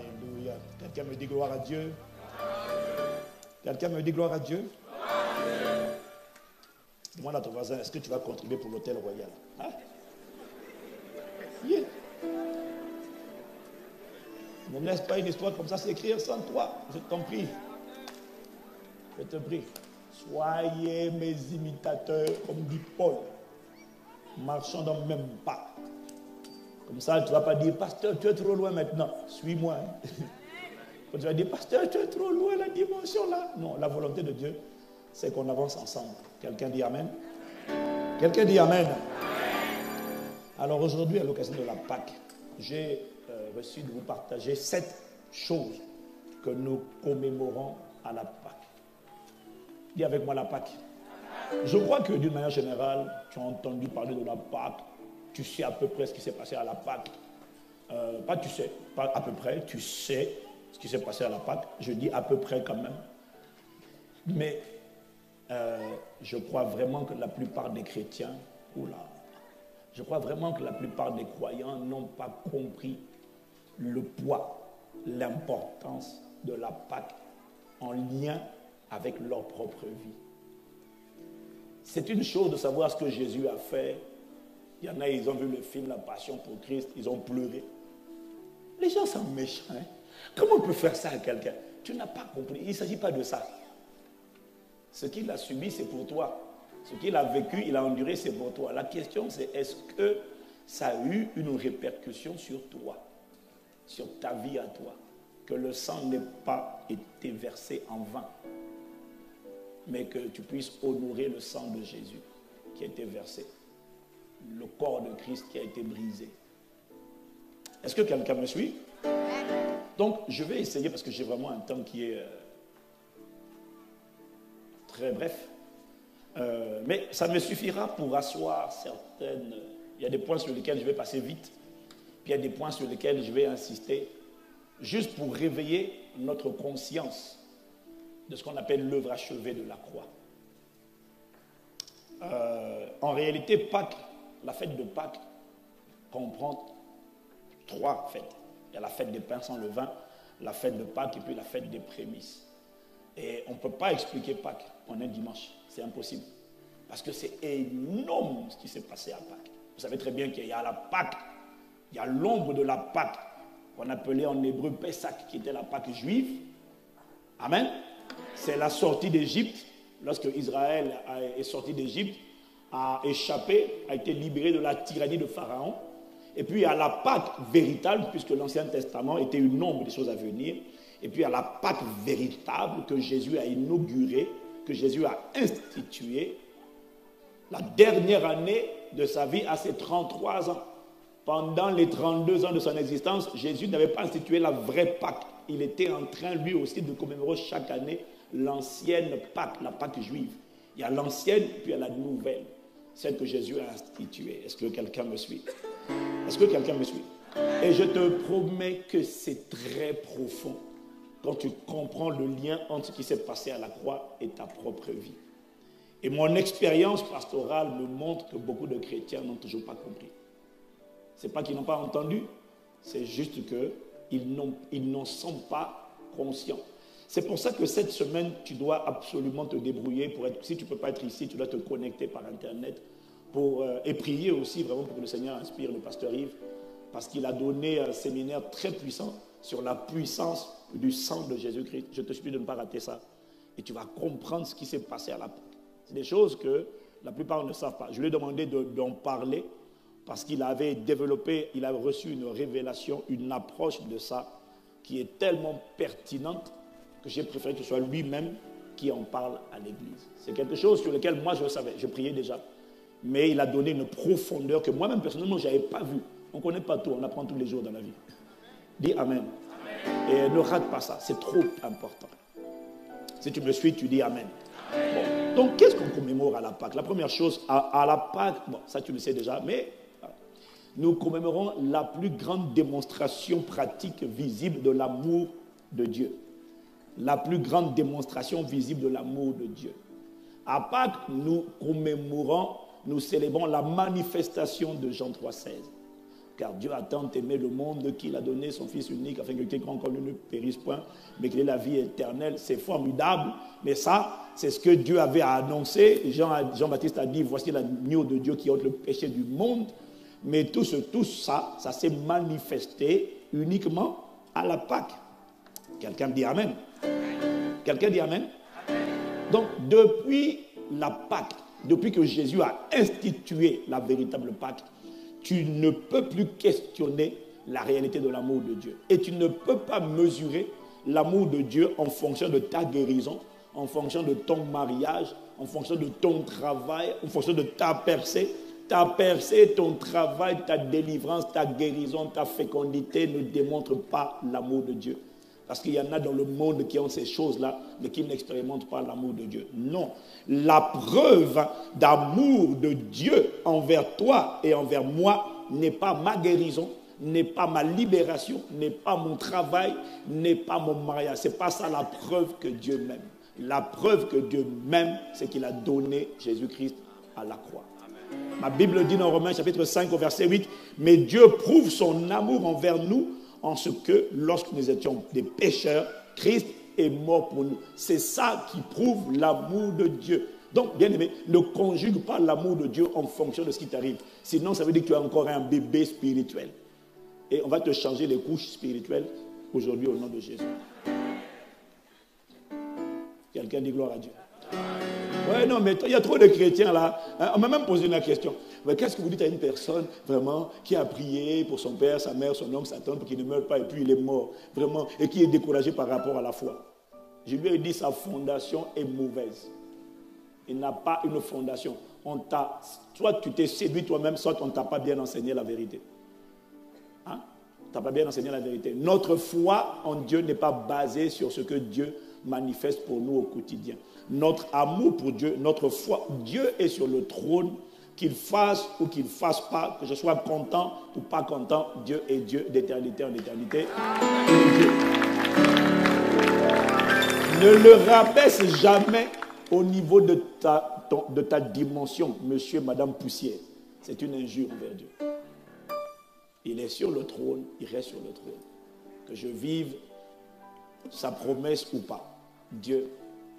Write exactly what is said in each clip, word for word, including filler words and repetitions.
Alléluia. Quelqu'un me dit gloire à Dieu. Quelqu'un me dit gloire à Dieu. Demande à ton voisin, est-ce que tu vas contribuer pour l'hôtel royal? Hein? Yeah. Ne me laisse pas une histoire comme ça s'écrire sans toi. Je t'en prie. Je te prie. Soyez mes imitateurs, comme dit Paul. Marchons dans le même pas. Comme ça, tu ne vas pas dire, pasteur, tu es trop loin maintenant. Suis-moi. Tu vas dire, pasteur, tu es trop loin, la dimension là. Non, la volonté de Dieu, c'est qu'on avance ensemble. Quelqu'un dit Amen? Quelqu'un dit Amen? Alors aujourd'hui, à l'occasion de la Pâque, j'ai euh, reçu de vous partager sept choses que nous commémorons à la Pâque. Dis avec moi la Pâque. Je crois que d'une manière générale, tu as entendu parler de la Pâque, tu sais à peu près ce qui s'est passé à la Pâque. Euh, pas tu sais, pas à peu près, tu sais ce qui s'est passé à la Pâque. Je dis à peu près quand même. Mais euh, je crois vraiment que la plupart des chrétiens, oula, je crois vraiment que la plupart des croyants n'ont pas compris le poids, l'importance de la Pâque en lien avec leur propre vie. C'est une chose de savoir ce que Jésus a fait. Il y en a, ils ont vu le film La Passion pour Christ, ils ont pleuré. Les gens sont méchants. Hein? Comment on peut faire ça à quelqu'un? Tu n'as pas compris. Il ne s'agit pas de ça. Ce qu'il a subi, c'est pour toi. Ce qu'il a vécu, il a enduré, c'est pour toi. La question, c'est est-ce que ça a eu une répercussion sur toi, sur ta vie à toi, que le sang n'ait pas été versé en vain, mais que tu puisses honorer le sang de Jésus qui a été versé, le corps de Christ qui a été brisé. Est-ce que quelqu'un me suit? Donc, je vais essayer, parce que j'ai vraiment un temps qui est euh, très bref, euh, mais ça me suffira pour asseoir certaines... Il y a des points sur lesquels je vais passer vite, puis il y a des points sur lesquels je vais insister, juste pour réveiller notre conscience de ce qu'on appelle l'œuvre achevée de la croix. Euh, en réalité, Pâques, la fête de Pâques comprend trois fêtes. Il y a la fête des pains sans levain, la fête de Pâques et puis la fête des prémices. Et on ne peut pas expliquer Pâques en un dimanche, c'est impossible. Parce que c'est énorme ce qui s'est passé à Pâques. Vous savez très bien qu'il y a la Pâques, il y a l'ombre de la Pâques, qu'on appelait en hébreu Pessach, qui était la Pâques juive. Amen. C'est la sortie d'Égypte, lorsque Israël est sorti d'Égypte, a échappé, a été libéré de la tyrannie de Pharaon. Et puis à la Pâque véritable, puisque l'Ancien Testament était une ombre des choses à venir, et puis à la Pâque véritable que Jésus a inaugurée, que Jésus a instituée, la dernière année de sa vie à ses trente-trois ans. Pendant les trente-deux ans de son existence, Jésus n'avait pas institué la vraie Pâque. Il était en train, lui aussi, de commémorer chaque année l'ancienne Pâque, la Pâque juive. Il y a l'ancienne, puis il y a la nouvelle, celle que Jésus a instituée. Est-ce que quelqu'un me suit? Est-ce que quelqu'un me suit? Et je te promets que c'est très profond quand tu comprends le lien entre ce qui s'est passé à la croix et ta propre vie. Et mon expérience pastorale me montre que beaucoup de chrétiens n'ont toujours pas compris. Ce n'est pas qu'ils n'ont pas entendu, c'est juste que ils n'en sont pas conscients. C'est pour ça que cette semaine, tu dois absolument te débrouiller. Pour être, si tu ne peux pas être ici, tu dois te connecter par Internet pour, euh, et prier aussi vraiment pour que le Seigneur inspire le pasteur Yves, parce qu'il a donné un séminaire très puissant sur la puissance du sang de Jésus-Christ. Je te supplie de ne pas rater ça. Et tu vas comprendre ce qui s'est passé à la Pâque. C'est des choses que la plupart ne savent pas. Je lui ai demandé de, d'en parler, parce qu'il avait développé, il a reçu une révélation, une approche de ça qui est tellement pertinente que j'ai préféré que ce soit lui-même qui en parle à l'Église. C'est quelque chose sur lequel moi je savais, je priais déjà. Mais il a donné une profondeur que moi-même personnellement je n'avais pas vue. On ne connaît pas tout, on apprend tous les jours dans la vie. Dis Amen. Et ne rate pas ça, c'est trop important. Si tu me suis, tu dis Amen. Bon. Donc qu'est-ce qu'on commémore à la Pâque? La première chose, à, à la Pâque, bon, ça tu le sais déjà, mais... nous commémorons la plus grande démonstration pratique visible de l'amour de Dieu. La plus grande démonstration visible de l'amour de Dieu. À Pâques, nous commémorons, nous célébrons la manifestation de Jean trois seize. Car Dieu a tant aimé le monde qu'il a donné son Fils unique, afin que quiconque en lui ne périsse point, mais qu'il ait la vie éternelle. C'est formidable, mais ça, c'est ce que Dieu avait à annoncer. Jean, Jean-Baptiste a dit, voici l'agneau de Dieu qui ôte le péché du monde. Mais tout, ce, tout ça, ça s'est manifesté uniquement à la Pâque. Quelqu'un dit Amen. Quelqu'un dit Amen. Donc, depuis la Pâque, depuis que Jésus a institué la véritable Pâque, tu ne peux plus questionner la réalité de l'amour de Dieu. Et tu ne peux pas mesurer l'amour de Dieu en fonction de ta guérison, en fonction de ton mariage, en fonction de ton travail, en fonction de ta percée. Ta percée, ton travail, ta délivrance, ta guérison, ta fécondité ne démontrent pas l'amour de Dieu. Parce qu'il y en a dans le monde qui ont ces choses-là, mais qui n'expérimentent pas l'amour de Dieu. Non. La preuve d'amour de Dieu envers toi et envers moi n'est pas ma guérison, n'est pas ma libération, n'est pas mon travail, n'est pas mon mariage. Ce n'est pas ça la preuve que Dieu m'aime. La preuve que Dieu m'aime, c'est qu'il a donné Jésus-Christ à la croix. Amen. Ma Bible dit dans Romains chapitre cinq au verset huit, « Mais Dieu prouve son amour envers nous, en ce que, lorsque nous étions des pécheurs, Christ est mort pour nous. » C'est ça qui prouve l'amour de Dieu. Donc, bien aimé, ne conjugue pas l'amour de Dieu en fonction de ce qui t'arrive. Sinon, ça veut dire que tu as encore un bébé spirituel. Et on va te changer les couches spirituelles aujourd'hui au nom de Jésus. Quelqu'un dit gloire à Dieu. Ouais, non, mais il y a trop de chrétiens là. Hein, on m'a même posé la question. Mais qu'est-ce que vous dites à une personne, vraiment, qui a prié pour son père, sa mère, son oncle, sa tante, pour qu'il ne meure pas, et puis il est mort, vraiment, et qui est découragé par rapport à la foi? Je lui ai dit, sa fondation est mauvaise. Il n'a pas une fondation. On t'a, soit tu t'es séduit toi-même, soit on ne t'a pas bien enseigné la vérité. Hein? Tu n'as pas bien enseigné la vérité. Notre foi en Dieu n'est pas basée sur ce que Dieu manifeste pour nous au quotidien. Notre amour pour Dieu, notre foi, Dieu est sur le trône. Qu'il fasse ou qu'il ne fasse pas, que je sois content ou pas content, Dieu est Dieu d'éternité en éternité. Dieu. Ne le rabaisse jamais au niveau de ta, ton, de ta dimension, monsieur, madame Poussière. C'est une injure envers Dieu. Il est sur le trône, il reste sur le trône. Que je vive sa promesse ou pas, Dieu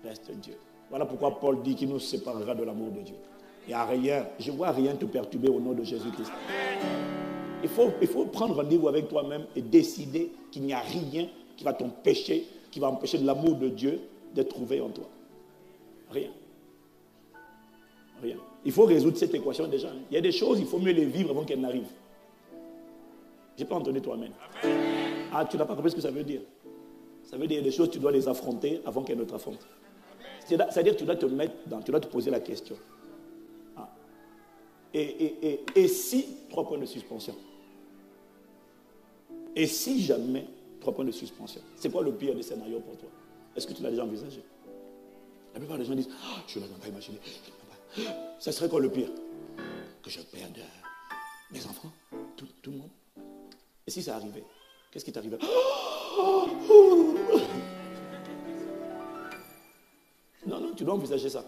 reste Dieu. Voilà pourquoi Paul dit qu'il nous séparera de l'amour de Dieu. Il n'y a rien, je ne vois rien te perturber au nom de Jésus-Christ. Il faut, il faut prendre rendez-vous avec toi-même et décider qu'il n'y a rien qui va t'empêcher, qui va empêcher l'amour de Dieu d'être trouvé en toi. Rien. Rien. Il faut résoudre cette équation déjà. Il y a des choses, il faut mieux les vivre avant qu'elles n'arrivent. Je n'ai pas entendu toi-même. Ah, tu n'as pas compris ce que ça veut dire. Ça veut dire qu'il y a des choses, tu dois les affronter avant qu'elles ne t'affrontent. C'est-à-dire que tu dois te mettre dans, tu dois te poser la question. Et, et, et, et si, trois points de suspension. Et si jamais, trois points de suspension. C'est quoi le pire des scénarios pour toi? Est-ce que tu l'as déjà envisagé? La plupart des gens disent, oh, je ne l'avais pas imaginé. Ça serait quoi le pire? Que je perde mes enfants, tout, tout le monde. Et si ça arrivait? Qu'est-ce qui t'arrivait? Oh, oh, oh. Non, non, tu dois envisager ça.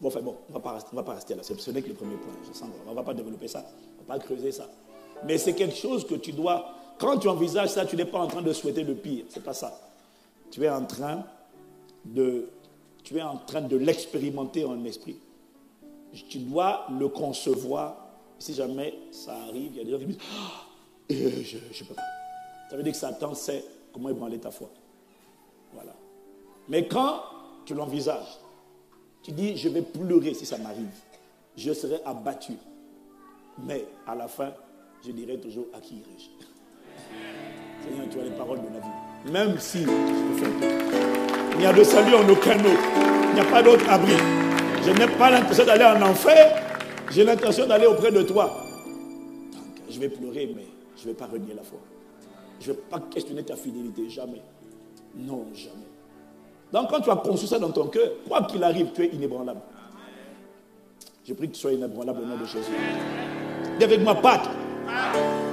Bon, enfin bon, on ne va pas rester là. Ce n'est que le premier point. Je sens, on ne va pas développer ça. On ne va pas creuser ça. Mais c'est quelque chose que tu dois... Quand tu envisages ça, tu n'es pas en train de souhaiter le pire. Ce n'est pas ça. Tu es en train de... Tu es en train de l'expérimenter en esprit. Tu dois le concevoir. Si jamais ça arrive, il y a des gens qui disent... Oh, euh, je ne peux pas. Ça veut dire que Satan sait comment ébranler ta foi. Voilà. Mais quand tu l'envisages, tu dis, je vais pleurer si ça m'arrive. Je serai abattu. Mais à la fin, je dirai toujours, à qui irai-je? Seigneur, tu as les paroles de la vie. Même si je te fais peur. Il n'y a de salut en aucun autre. Il n'y a pas d'autre abri. Je n'ai pas l'intention d'aller en enfer. J'ai l'intention d'aller auprès de toi. Donc, je vais pleurer, mais je ne vais pas renier la foi. Je ne vais pas questionner ta fidélité. Jamais. Non, jamais. Donc, quand tu as conçu ça dans ton cœur, quoi qu'il arrive, tu es inébranlable. Je prie que tu sois inébranlable au nom de Jésus. Dis avec moi, Pâques.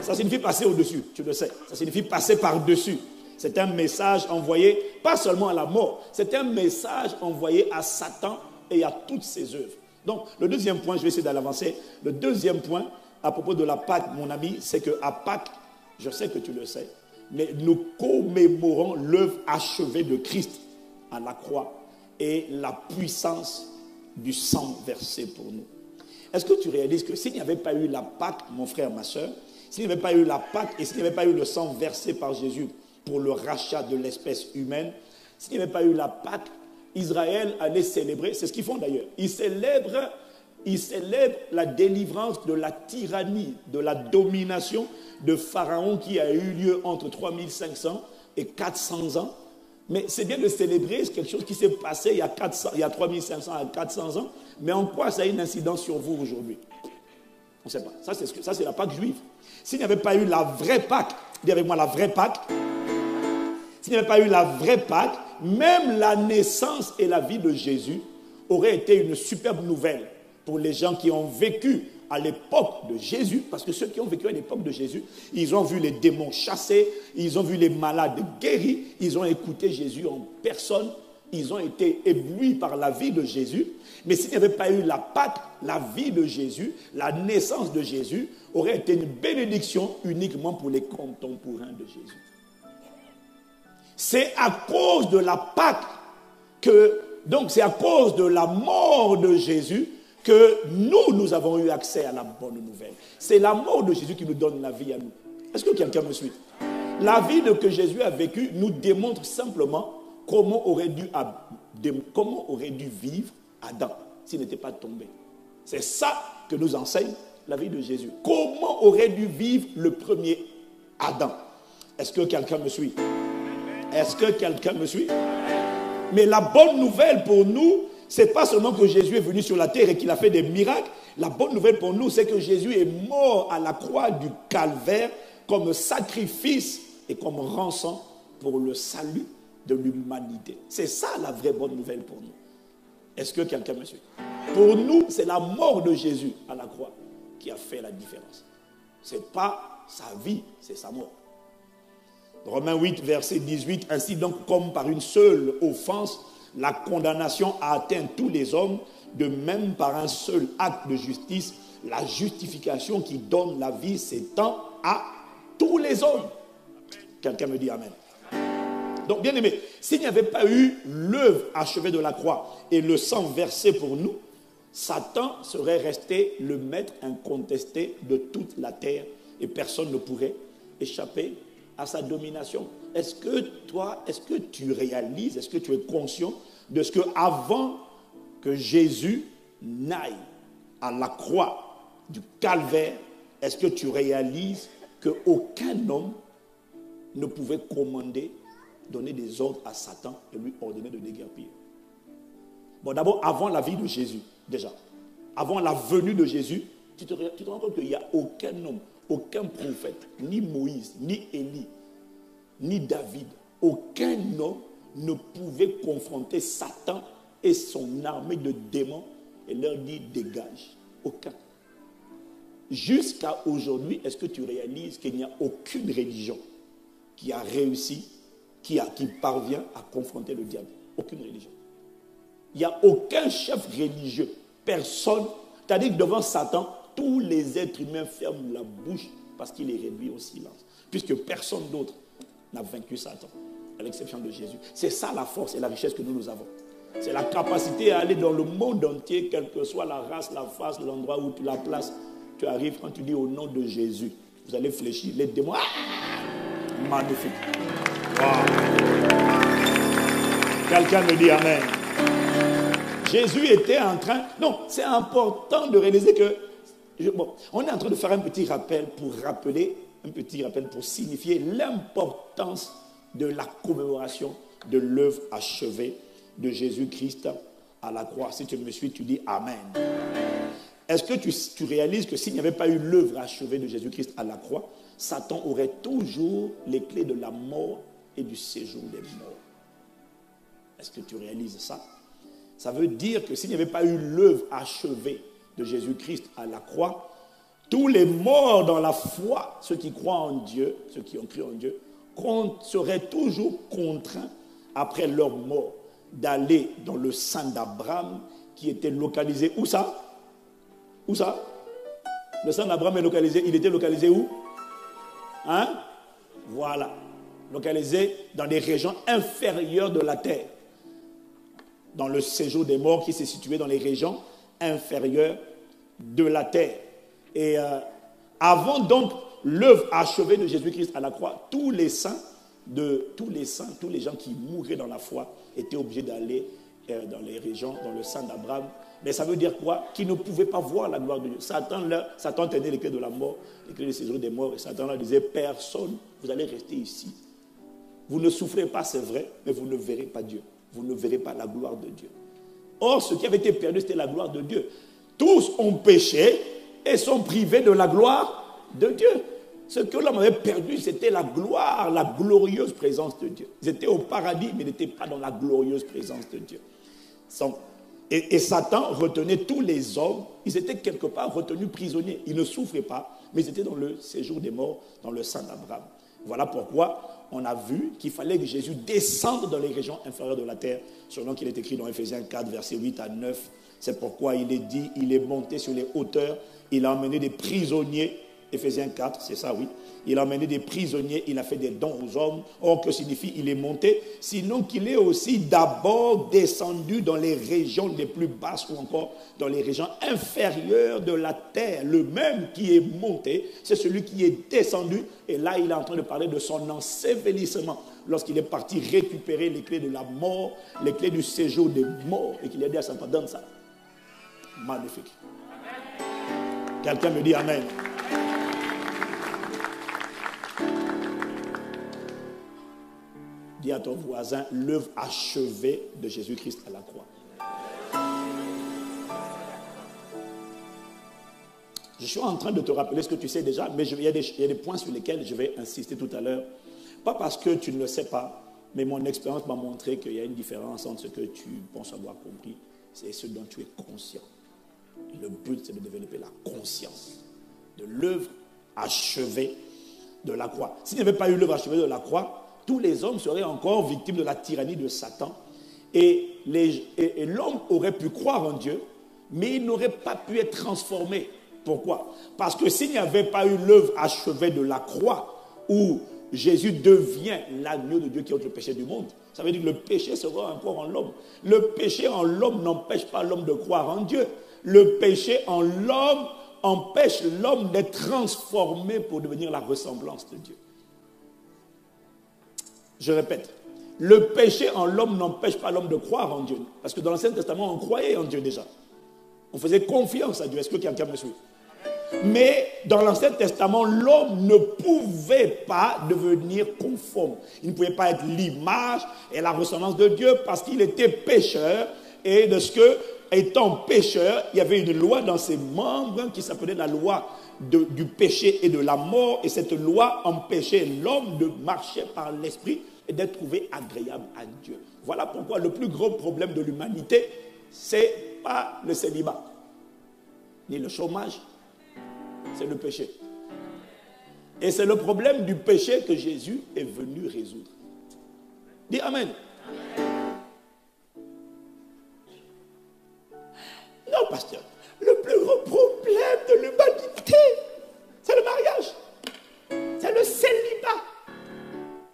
Ça signifie passer au-dessus, tu le sais. Ça signifie passer par-dessus. C'est un message envoyé, pas seulement à la mort, c'est un message envoyé à Satan et à toutes ses œuvres. Donc, le deuxième point, je vais essayer d'avancer. Le deuxième point, à propos de la Pâque, mon ami, c'est qu'à Pâque, je sais que tu le sais, mais nous commémorons l'œuvre achevée de Christ à la croix et la puissance du sang versé pour nous. Est-ce que tu réalises que s'il n'y avait pas eu la Pâque, mon frère, ma soeur, s'il n'y avait pas eu la Pâque et s'il n'y avait pas eu le sang versé par Jésus pour le rachat de l'espèce humaine, s'il n'y avait pas eu la Pâque, Israël allait célébrer, c'est ce qu'ils font d'ailleurs, ils célèbrent, ils célèbrent la délivrance de la tyrannie, de la domination de Pharaon qui a eu lieu entre trois mille cinq cents et quatre cents ans. Mais c'est bien de célébrer quelque chose qui s'est passé il y a, a trois mille cinq cents à quatre cents ans, mais en quoi ça a une incidence sur vous aujourd'hui? On ne sait pas. Ça, c'est ce la Pâque juive. S'il n'y avait pas eu la vraie Pâque, dis avec moi la vraie Pâque, s'il n'y avait pas eu la vraie Pâque, même la naissance et la vie de Jésus auraient été une superbe nouvelle pour les gens qui ont vécu à l'époque de Jésus, parce que ceux qui ont vécu à l'époque de Jésus, ils ont vu les démons chassés, ils ont vu les malades guéris, ils ont écouté Jésus en personne, ils ont été éblouis par la vie de Jésus. Mais s'il n'y avait pas eu la Pâque, la vie de Jésus, la naissance de Jésus, aurait été une bénédiction uniquement pour les contemporains de Jésus. C'est à cause de la Pâque que, donc c'est à cause de la mort de Jésus que nous, nous avons eu accès à la bonne nouvelle. C'est la mort de Jésus qui nous donne la vie à nous. Est-ce que quelqu'un me suit? La vie que Jésus a vécue nous démontre simplement comment aurait dû, comment aurait dû vivre Adam s'il n'était pas tombé. C'est ça que nous enseigne la vie de Jésus. Comment aurait dû vivre le premier Adam? Est-ce que quelqu'un me suit? Est-ce que quelqu'un me suit? Mais la bonne nouvelle pour nous, c'est pas seulement que Jésus est venu sur la terre et qu'il a fait des miracles. La bonne nouvelle pour nous, c'est que Jésus est mort à la croix du Calvaire comme sacrifice et comme rançon pour le salut de l'humanité. C'est ça la vraie bonne nouvelle pour nous. Est-ce que quelqu'un me suit? Pour nous, c'est la mort de Jésus à la croix qui a fait la différence. Ce n'est pas sa vie, c'est sa mort. Romains huit, verset dix-huit, « Ainsi donc, comme par une seule offense, la condamnation a atteint tous les hommes, de même par un seul acte de justice, la justification qui donne la vie s'étend à tous les hommes. » Quelqu'un me dit « Amen ». Donc, bien aimé, s'il n'y avait pas eu l'œuvre achevée de la croix et le sang versé pour nous, Satan serait resté le maître incontesté de toute la terre et personne ne pourrait échapper à sa domination. Est-ce que toi, est-ce que tu réalises, est-ce que tu es conscient de ce que avant que Jésus n'aille à la croix du Calvaire, est-ce que tu réalises qu'aucun homme ne pouvait commander, donner des ordres à Satan et lui ordonner de déguerpir? Bon, d'abord, avant la vie de Jésus, déjà, avant la venue de Jésus, tu te, tu te rends compte qu'il n'y a aucun homme, aucun prophète, ni Moïse, ni Élie, ni David, aucun homme ne pouvait confronter Satan et son armée de démons et leur dire dégage. Aucun. Jusqu'à aujourd'hui, est-ce que tu réalises qu'il n'y a aucune religion qui a réussi, qui, a, qui parvient à confronter le diable? Aucune religion. Il n'y a aucun chef religieux, personne. C'est-à-dire que devant Satan, tous les êtres humains ferment la bouche parce qu'il est réduit au silence. Puisque personne d'autre n'a vaincu Satan, à l'exception de Jésus. C'est ça la force et la richesse que nous, nous avons. C'est la capacité à aller dans le monde entier, quelle que soit la race, la face, l'endroit où tu la places. Tu arrives quand tu dis au nom de Jésus. Vous allez fléchir, les démons. Ah! Magnifique. Wow. Quelqu'un me dit Amen. Jésus était en train... Non, c'est important de réaliser que... Bon, on est en train de faire un petit rappel pour rappeler, un petit rappel pour signifier l'importance de la commémoration de l'œuvre achevée de Jésus-Christ à la croix. Si tu me suis, tu dis Amen. Est-ce que tu, tu réalises que s'il n'y avait pas eu l'œuvre achevée de Jésus-Christ à la croix, Satan aurait toujours les clés de la mort et du séjour des morts? Est-ce que tu réalises ça? Ça veut dire que s'il n'y avait pas eu l'œuvre achevée de Jésus-Christ à la croix, tous les morts dans la foi, ceux qui croient en Dieu, ceux qui ont cru en Dieu, seraient toujours contraints, après leur mort, d'aller dans le sein d'Abraham, qui était localisé, où ça? Où ça? Le sang d'Abraham est localisé. Il était localisé où? Hein? Voilà. Localisé dans des régions inférieures de la terre. Dans le séjour des morts qui s'est situé dans les régions inférieures de la terre. Et euh, avant donc l'œuvre achevée de Jésus-Christ à la croix, tous les saints, de tous les saints, tous les gens qui mouraient dans la foi étaient obligés d'aller euh, dans les régions, dans le sang d'Abraham. Mais ça veut dire quoi? Qu'ils ne pouvaient pas voir la gloire de Dieu. Satan, leur, Satan tenait les clés de la mort, les clés du séjour des morts, et Satan leur disait, personne, vous allez rester ici. Vous ne souffrez pas, c'est vrai, mais vous ne verrez pas Dieu. Vous ne verrez pas la gloire de Dieu. Or, ce qui avait été perdu, c'était la gloire de Dieu. Tous ont péché et sont privés de la gloire de Dieu. Ce que l'homme avait perdu, c'était la gloire, la glorieuse présence de Dieu. Ils étaient au paradis, mais ils n'étaient pas dans la glorieuse présence de Dieu. Et, et Satan retenait tous les hommes. Ils étaient quelque part retenus prisonniers. Ils ne souffraient pas, mais ils étaient dans le séjour des morts, dans le sang d'Abraham. Voilà pourquoi on a vu qu'il fallait que Jésus descende dans les régions inférieures de la terre, selon qu'il est écrit dans Éphésiens quatre, versets huit à neuf. C'est pourquoi il est dit, il est monté sur les hauteurs, il a emmené des prisonniers. Éphésiens quatre, c'est ça, oui. Il a emmené des prisonniers, il a fait des dons aux hommes. Or, que signifie il est monté? Sinon qu'il est aussi d'abord descendu dans les régions les plus basses ou encore dans les régions inférieures de la terre. Le même qui est monté, c'est celui qui est descendu. Et là, il est en train de parler de son ensevelissement. Lorsqu'il est parti récupérer les clés de la mort, les clés du séjour des morts, et qu'il a dit à Satan, donne ça. Magnifique. Quelqu'un me dit amen. Dis à ton voisin, l'œuvre achevée de Jésus-Christ à la croix. Je suis en train de te rappeler ce que tu sais déjà, mais je, il, y a des, il y a des points sur lesquels je vais insister tout à l'heure. Pas parce que tu ne le sais pas, mais mon expérience m'a montré qu'il y a une différence entre ce que tu penses avoir compris et ce dont tu es conscient. Le but, c'est de développer la conscience de l'œuvre achevée de la croix. S'il n'y avait pas eu l'œuvre achevée de la croix, tous les hommes seraient encore victimes de la tyrannie de Satan. Et l'homme aurait pu croire en Dieu, mais il n'aurait pas pu être transformé. Pourquoi? Parce que s'il n'y avait pas eu l'œuvre achevée de la croix, où Jésus devient l'agneau de Dieu qui ôte le péché du monde, ça veut dire que le péché sera encore en l'homme. Le péché en l'homme n'empêche pas l'homme de croire en Dieu. Le péché en l'homme empêche l'homme d'être transformé pour devenir la ressemblance de Dieu. Je répète, le péché en l'homme n'empêche pas l'homme de croire en Dieu. Parce que dans l'Ancien Testament, on croyait en Dieu déjà. On faisait confiance à Dieu. Est-ce que quelqu'un me suit? Mais dans l'Ancien Testament, l'homme ne pouvait pas devenir conforme. Il ne pouvait pas être l'image et la ressemblance de Dieu parce qu'il était pécheur. Et de ce que, étant pécheur, il y avait une loi dans ses membres qui s'appelait la loi De, du péché et de la mort, et cette loi empêchait l'homme de marcher par l'esprit et d'être trouvé agréable à Dieu. Voilà pourquoi le plus gros problème de l'humanité, c'est pas le célibat ni le chômage, c'est le péché. Et c'est le problème du péché que Jésus est venu résoudre. Dis amen. Non, pasteur, le plus gros problème de l'humanité, c'est le mariage. C'est le célibat.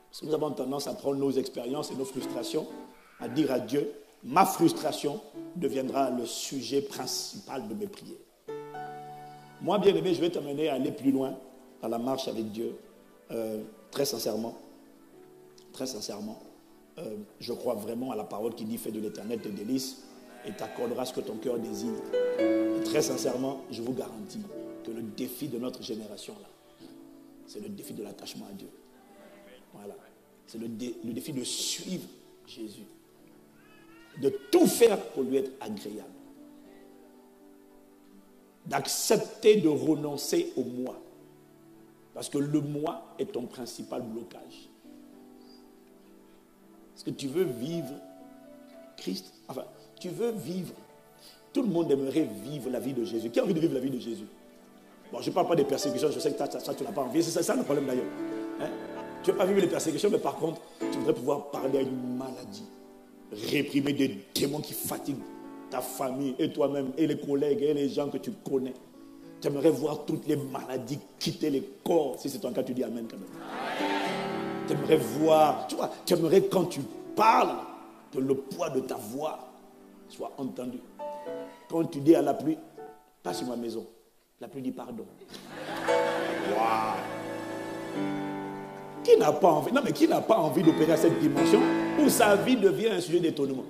Parce que nous avons tendance à prendre nos expériences et nos frustrations, à dire à Dieu, ma frustration deviendra le sujet principal de mes prières. Moi, bien-aimé, je vais t'amener à aller plus loin dans la marche avec Dieu. Euh, très sincèrement, très sincèrement, euh, je crois vraiment à la parole qui dit « Fais de l'éternel tes délices et t'accordera ce que ton cœur désire ». Très sincèrement, je vous garantis que le défi de notre génération, là, c'est le défi de l'attachement à Dieu. Voilà. C'est le, dé, le défi de suivre Jésus. De tout faire pour lui être agréable. D'accepter de renoncer au moi. Parce que le moi est ton principal blocage. Est-ce que tu veux vivre Christ? Enfin, tu veux vivre. Tout le monde aimerait vivre la vie de Jésus. Qui a envie de vivre la vie de Jésus? Bon, je ne parle pas des persécutions, je sais que ça, ça, ça tu n'as pas envie. C'est ça, ça le problème d'ailleurs. Hein? Tu ne veux pas vivre les persécutions, mais par contre, tu voudrais pouvoir parler à une maladie, réprimer des démons qui fatiguent ta famille et toi-même et les collègues et les gens que tu connais. J'aimerais voir toutes les maladies quitter le corps. Si c'est ton cas, tu dis amen quand même. J'aimerais voir, tu vois, j'aimerais quand tu parles, que le poids de ta voix soit entendu. Quand tu dis à la pluie, passe sur ma maison. La pluie dit pardon. Wow. Qui n'a pas envie, non mais qui n'a pas envie d'opérer à cette dimension où sa vie devient un sujet d'étonnement?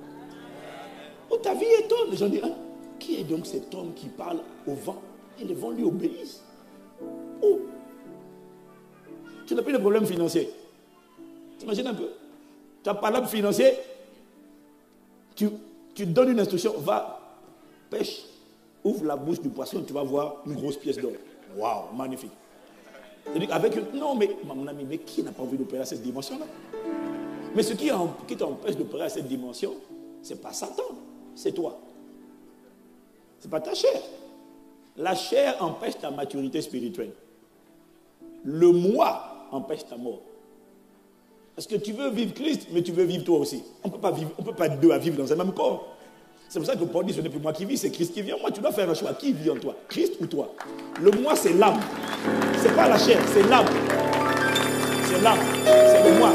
Où ta vie étonne. Les gens disent, hein, qui est donc cet homme qui parle au vent? Et le vent lui obéisse. Où? Tu n'as plus de problème financier. T'imagines un peu. Tu as pas de financier. Tu, tu donnes une instruction. Va, pêche, ouvre la bouche du poisson, tu vas voir une grosse pièce d'or. Waouh, magnifique. C'est-à-dire avec une... Non, mais mon ami, mais qui n'a pas envie d'opérer à cette dimension-là? Mais ce qui, en, qui t'empêche d'opérer à cette dimension, c'est pas Satan, c'est toi. C'est pas ta chair. La chair empêche ta maturité spirituelle. Le moi empêche ta mort. Parce que tu veux vivre Christ, mais tu veux vivre toi aussi. On ne peut pas vivre, on peut pas être deux à vivre dans un même corps. C'est pour ça que Paul dit, ce n'est plus moi qui vis, c'est Christ qui vit en moi. Tu dois faire un choix. Qui vit en toi? Christ ou toi? Le moi, c'est l'âme. Ce n'est pas la chair, c'est l'âme. C'est l'âme, c'est le moi.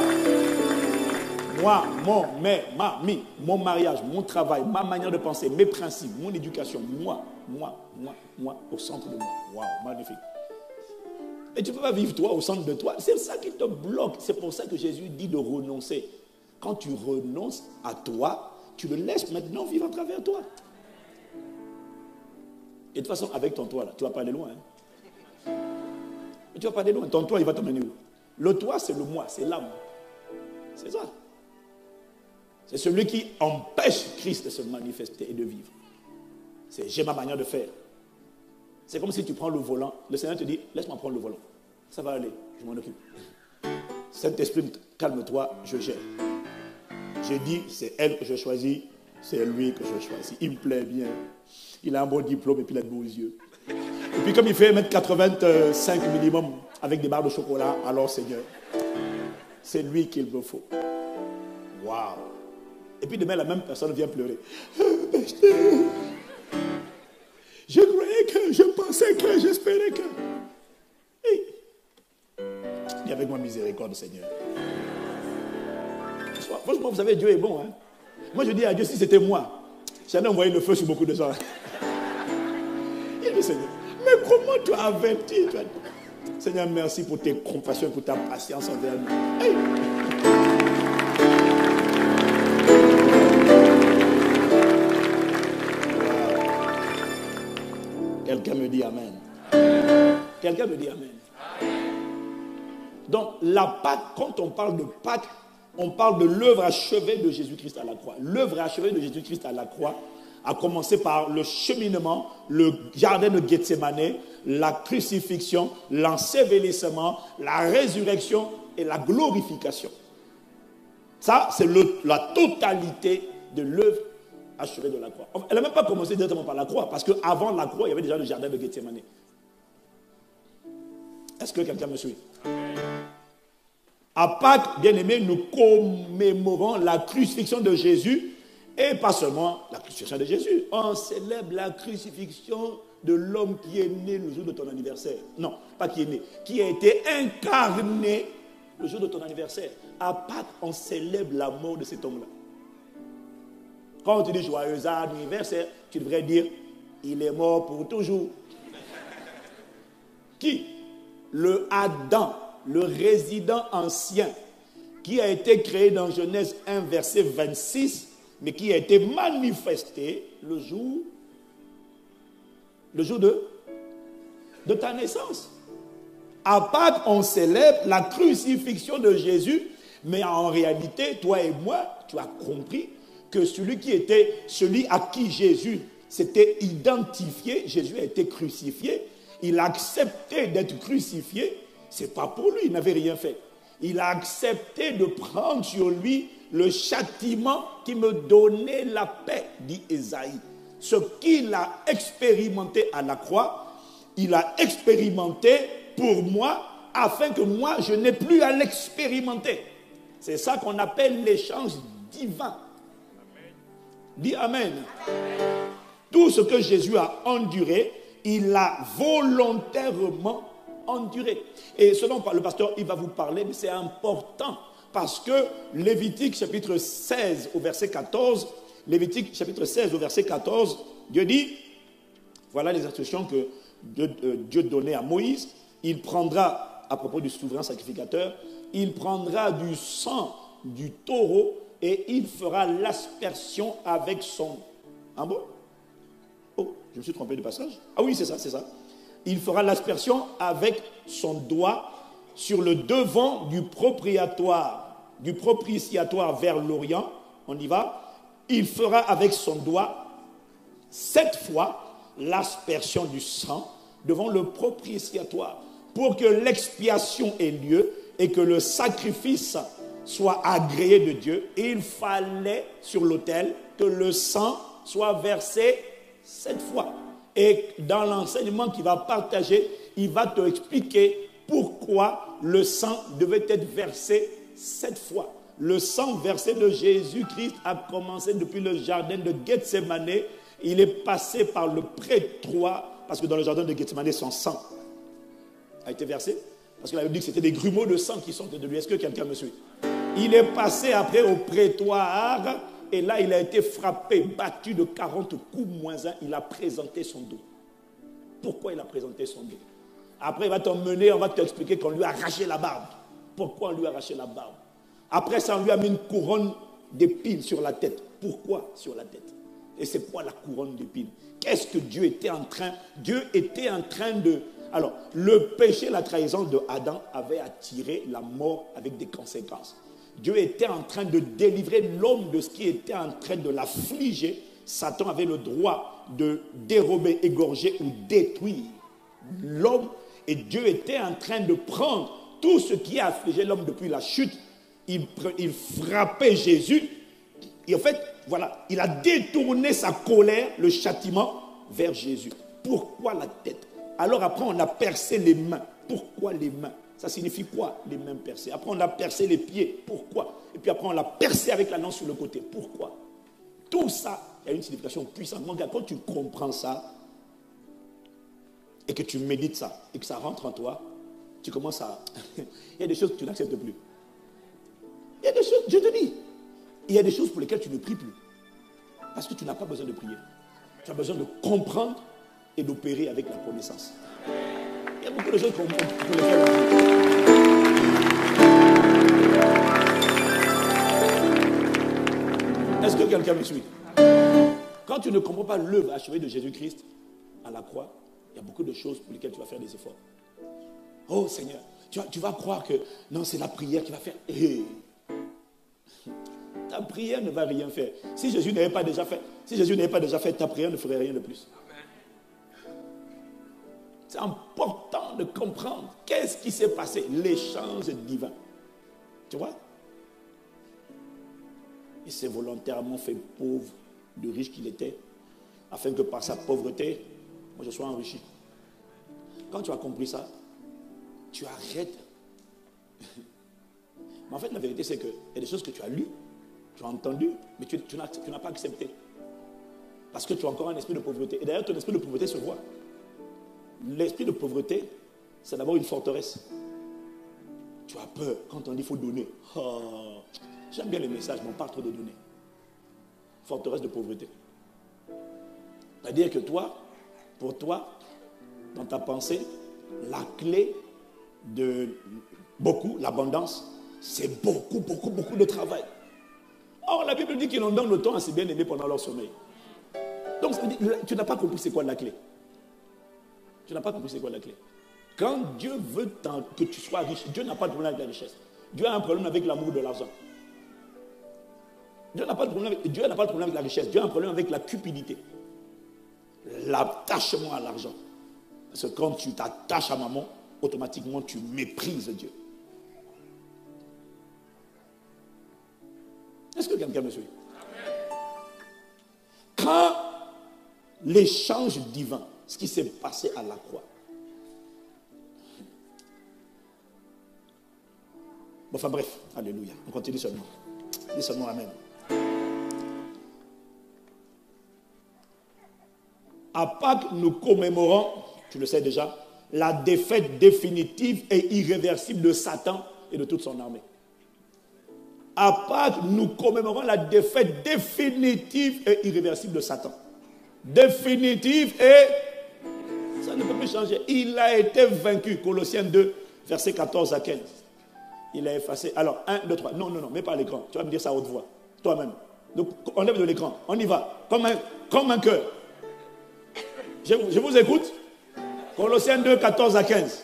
Moi, mon, mais, ma, mi, mon mariage, mon travail, ma manière de penser, mes principes, mon éducation, moi, moi, moi, moi, au centre de moi. Waouh, magnifique. Et tu ne peux pas vivre toi au centre de toi. C'est ça qui te bloque. C'est pour ça que Jésus dit de renoncer. Quand tu renonces à toi, tu le laisses maintenant vivre à travers toi. Et de toute façon, avec ton toit, là, tu ne vas pas aller loin. Hein? Tu ne vas pas aller loin. Ton toit, il va t'emmener où? Le toit, c'est le moi, c'est l'âme. C'est ça. C'est celui qui empêche Christ de se manifester et de vivre. C'est j'ai ma manière de faire. C'est comme si tu prends le volant. Le Seigneur te dit, laisse-moi prendre le volant. Ça va aller, je m'en occupe. Saint-Esprit, calme-toi, je gère. Je dis, c'est elle que je choisis, c'est lui que je choisis. Il me plaît bien. Il a un bon diplôme et puis il a de beaux yeux. Et puis comme il fait un mètre quatre-vingt-cinq minimum avec des barres de chocolat, alors Seigneur, c'est lui qu'il me faut. Waouh! Et puis demain, la même personne vient pleurer. Je croyais que, je pensais que, j'espérais que. Hey. Et avec moi, miséricorde, Seigneur. Franchement, vous savez, Dieu est bon. Hein? Moi, je dis à Dieu, si c'était moi, j'allais envoyer le feu sur beaucoup de gens. Il dit, Seigneur, mais comment tu as averti? Seigneur, merci pour tes compassions, pour ta patience envers nous. Hey. Quelqu'un me dit amen. Amen. Quelqu'un me dit amen. Amen. Donc, la Pâque, quand on parle de Pâque, on parle de l'œuvre achevée de Jésus-Christ à la croix. L'œuvre achevée de Jésus-Christ à la croix a commencé par le cheminement, le jardin de Gethsemane, la crucifixion, l'ensevelissement, la résurrection et la glorification. Ça, c'est le, la totalité de l'œuvre achevée de la croix. Elle n'a même pas commencé directement par la croix, parce qu'avant la croix, il y avait déjà le jardin de Gethsemane. Est-ce que quelqu'un me suit? À Pâques, bien-aimés, nous commémorons la crucifixion de Jésus, et pas seulement la crucifixion de Jésus. On célèbre la crucifixion de l'homme qui est né le jour de ton anniversaire. Non, pas qui est né, qui a été incarné le jour de ton anniversaire. À Pâques, on célèbre la mort de cet homme-là. Quand tu dis joyeux anniversaire, tu devrais dire il est mort pour toujours. Qui? Le Adam. Le résident ancien qui a été créé dans Genèse un, verset vingt-six, mais qui a été manifesté le jour, le jour de, de ta naissance. À Pâques, on célèbre la crucifixion de Jésus, mais en réalité, toi et moi, tu as compris que celui qui était, celui à qui Jésus s'était identifié, Jésus a été crucifié, il a accepté d'être crucifié. Ce n'est pas pour lui, il n'avait rien fait. Il a accepté de prendre sur lui le châtiment qui me donnait la paix, dit Ésaïe. Ce qu'il a expérimenté à la croix, il a expérimenté pour moi, afin que moi, je n'ai plus à l'expérimenter. C'est ça qu'on appelle l'échange divin. Dis amen. Amen. Tout ce que Jésus a enduré, il l'a volontairement enduré. Et selon le pasteur, il va vous parler, mais c'est important parce que Lévitique chapitre seize au verset quatorze, Lévitique chapitre seize au verset quatorze, Dieu dit, voilà les instructions que Dieu donnait à Moïse, il prendra, à propos du souverain sacrificateur, il prendra du sang du taureau et il fera l'aspersion avec son... Ah bon? Oh, je me suis trompé de passage. Ah oui, c'est ça, c'est ça. Il fera l'aspersion avec son doigt sur le devant du propriatoire, du propitiatoire vers l'Orient. On y va. Il fera avec son doigt, sept fois, l'aspersion du sang devant le propitiatoire pour que l'expiation ait lieu et que le sacrifice soit agréé de Dieu. Il fallait sur l'autel que le sang soit versé sept fois. Et dans l'enseignement qu'il va partager, il va te expliquer pourquoi le sang devait être versé sept fois. Le sang versé de Jésus-Christ a commencé depuis le jardin de Gethsemane. Il est passé par le prétoire, parce que dans le jardin de Gethsemane, son sang a été versé. Parce que la Bible dit que c'était des grumeaux de sang qui sortaient de lui. Est-ce que quelqu'un me suit? Il est passé après au prétoire, et là, il a été frappé, battu de quarante coups moins un. Il a présenté son dos. Pourquoi il a présenté son dos? Après, il va t'emmener, on va t'expliquer qu'on lui a arraché la barbe. Pourquoi on lui a arraché la barbe? Après ça, on lui a mis une couronne d'épines sur la tête. Pourquoi sur la tête? Et c'est quoi la couronne d'épines? Qu'est-ce que Dieu était en train? Dieu était en train de... Alors, le péché, la trahison de Adam avait attiré la mort avec des conséquences. Dieu était en train de délivrer l'homme de ce qui était en train de l'affliger. Satan avait le droit de dérober, égorger ou détruire l'homme. Et Dieu était en train de prendre tout ce qui a affligé l'homme depuis la chute. Il, il frappait Jésus. Et en fait, voilà, il a détourné sa colère, le châtiment, vers Jésus. Pourquoi la tête? Alors après, on a percé les mains. Pourquoi les mains? Ça signifie quoi, les mains percées? Après, on a percé les pieds. Pourquoi? Et puis après, on l'a percé avec la lance sur le côté. Pourquoi? Tout ça, il y a une signification puissante. Quand tu comprends ça, et que tu médites ça, et que ça rentre en toi, tu commences à... il y a des choses que tu n'acceptes plus. Il y a des choses, je te dis. Il y a des choses pour lesquelles tu ne pries plus. Parce que tu n'as pas besoin de prier. Tu as besoin de comprendre et d'opérer avec la connaissance. Il y a beaucoup de choses pour lesquelles on prie. Est-ce que quelqu'un me suit? Quand tu ne comprends pas l'œuvre achevée de Jésus-Christ à la croix, il y a beaucoup de choses pour lesquelles tu vas faire des efforts. Oh Seigneur, tu vas, tu vas croire que non, c'est la prière qui va faire... Hey. Ta prière ne va rien faire. Si Jésus n'avait pas déjà fait, si Jésus n'avait pas déjà fait, ta prière ne ferait rien de plus. C'est important de comprendre qu'est-ce qui s'est passé. L'échange divin. Tu vois? Il s'est volontairement fait pauvre de riche qu'il était, afin que par sa pauvreté, moi je sois enrichi. Quand tu as compris ça, tu arrêtes. Mais en fait, la vérité, c'est qu'il y a des choses que tu as lues, tu as entendu, mais tu, tu n'as pas accepté. Parce que tu as encore un esprit de pauvreté. Et d'ailleurs, ton esprit de pauvreté se voit. L'esprit de pauvreté, c'est d'abord une forteresse. Tu as peur quand on dit qu'il faut donner. Oh, j'aime bien les messages, mais on parle trop de donner. Forteresse de pauvreté. C'est-à-dire que toi, pour toi, dans ta pensée, la clé de beaucoup, l'abondance, c'est beaucoup, beaucoup, beaucoup de travail. Or, la Bible dit qu'il en donne le temps à ses bien-aimés pendant leur sommeil. Donc, ça veut dire, tu n'as pas compris c'est quoi la clé. Tu n'as pas compris c'est quoi la clé. Quand Dieu veut que tu sois riche, Dieu n'a pas de problème avec la richesse. Dieu a un problème avec l'amour de l'argent. Dieu n'a pas de problème avec, Dieu n'a pas de problème avec la richesse. Dieu a un problème avec la cupidité. L'attachement à l'argent. Parce que quand tu t'attaches à maman, automatiquement tu méprises Dieu. Est-ce que quelqu'un me suit? Quand l'échange divin, ce qui s'est passé à la croix. Bon, enfin bref, alléluia. On continue seulement. Dis seulement amen. à Pâques, nous commémorons, tu le sais déjà, la défaite définitive et irréversible de Satan et de toute son armée. À Pâques, nous commémorons la défaite définitive et irréversible de Satan. Définitive et ça ne peut plus changer. Il a été vaincu. Colossiens deux, versets quatorze à quinze. Il a effacé. Alors, un, deux, trois. Non, non, non, mets pas à l'écran. Tu vas me dire ça à haute voix. Toi-même. Donc, enlève de l'écran. On y va. Comme un, comme un cœur. Je, je vous écoute. Colossiens deux, quatorze à quinze.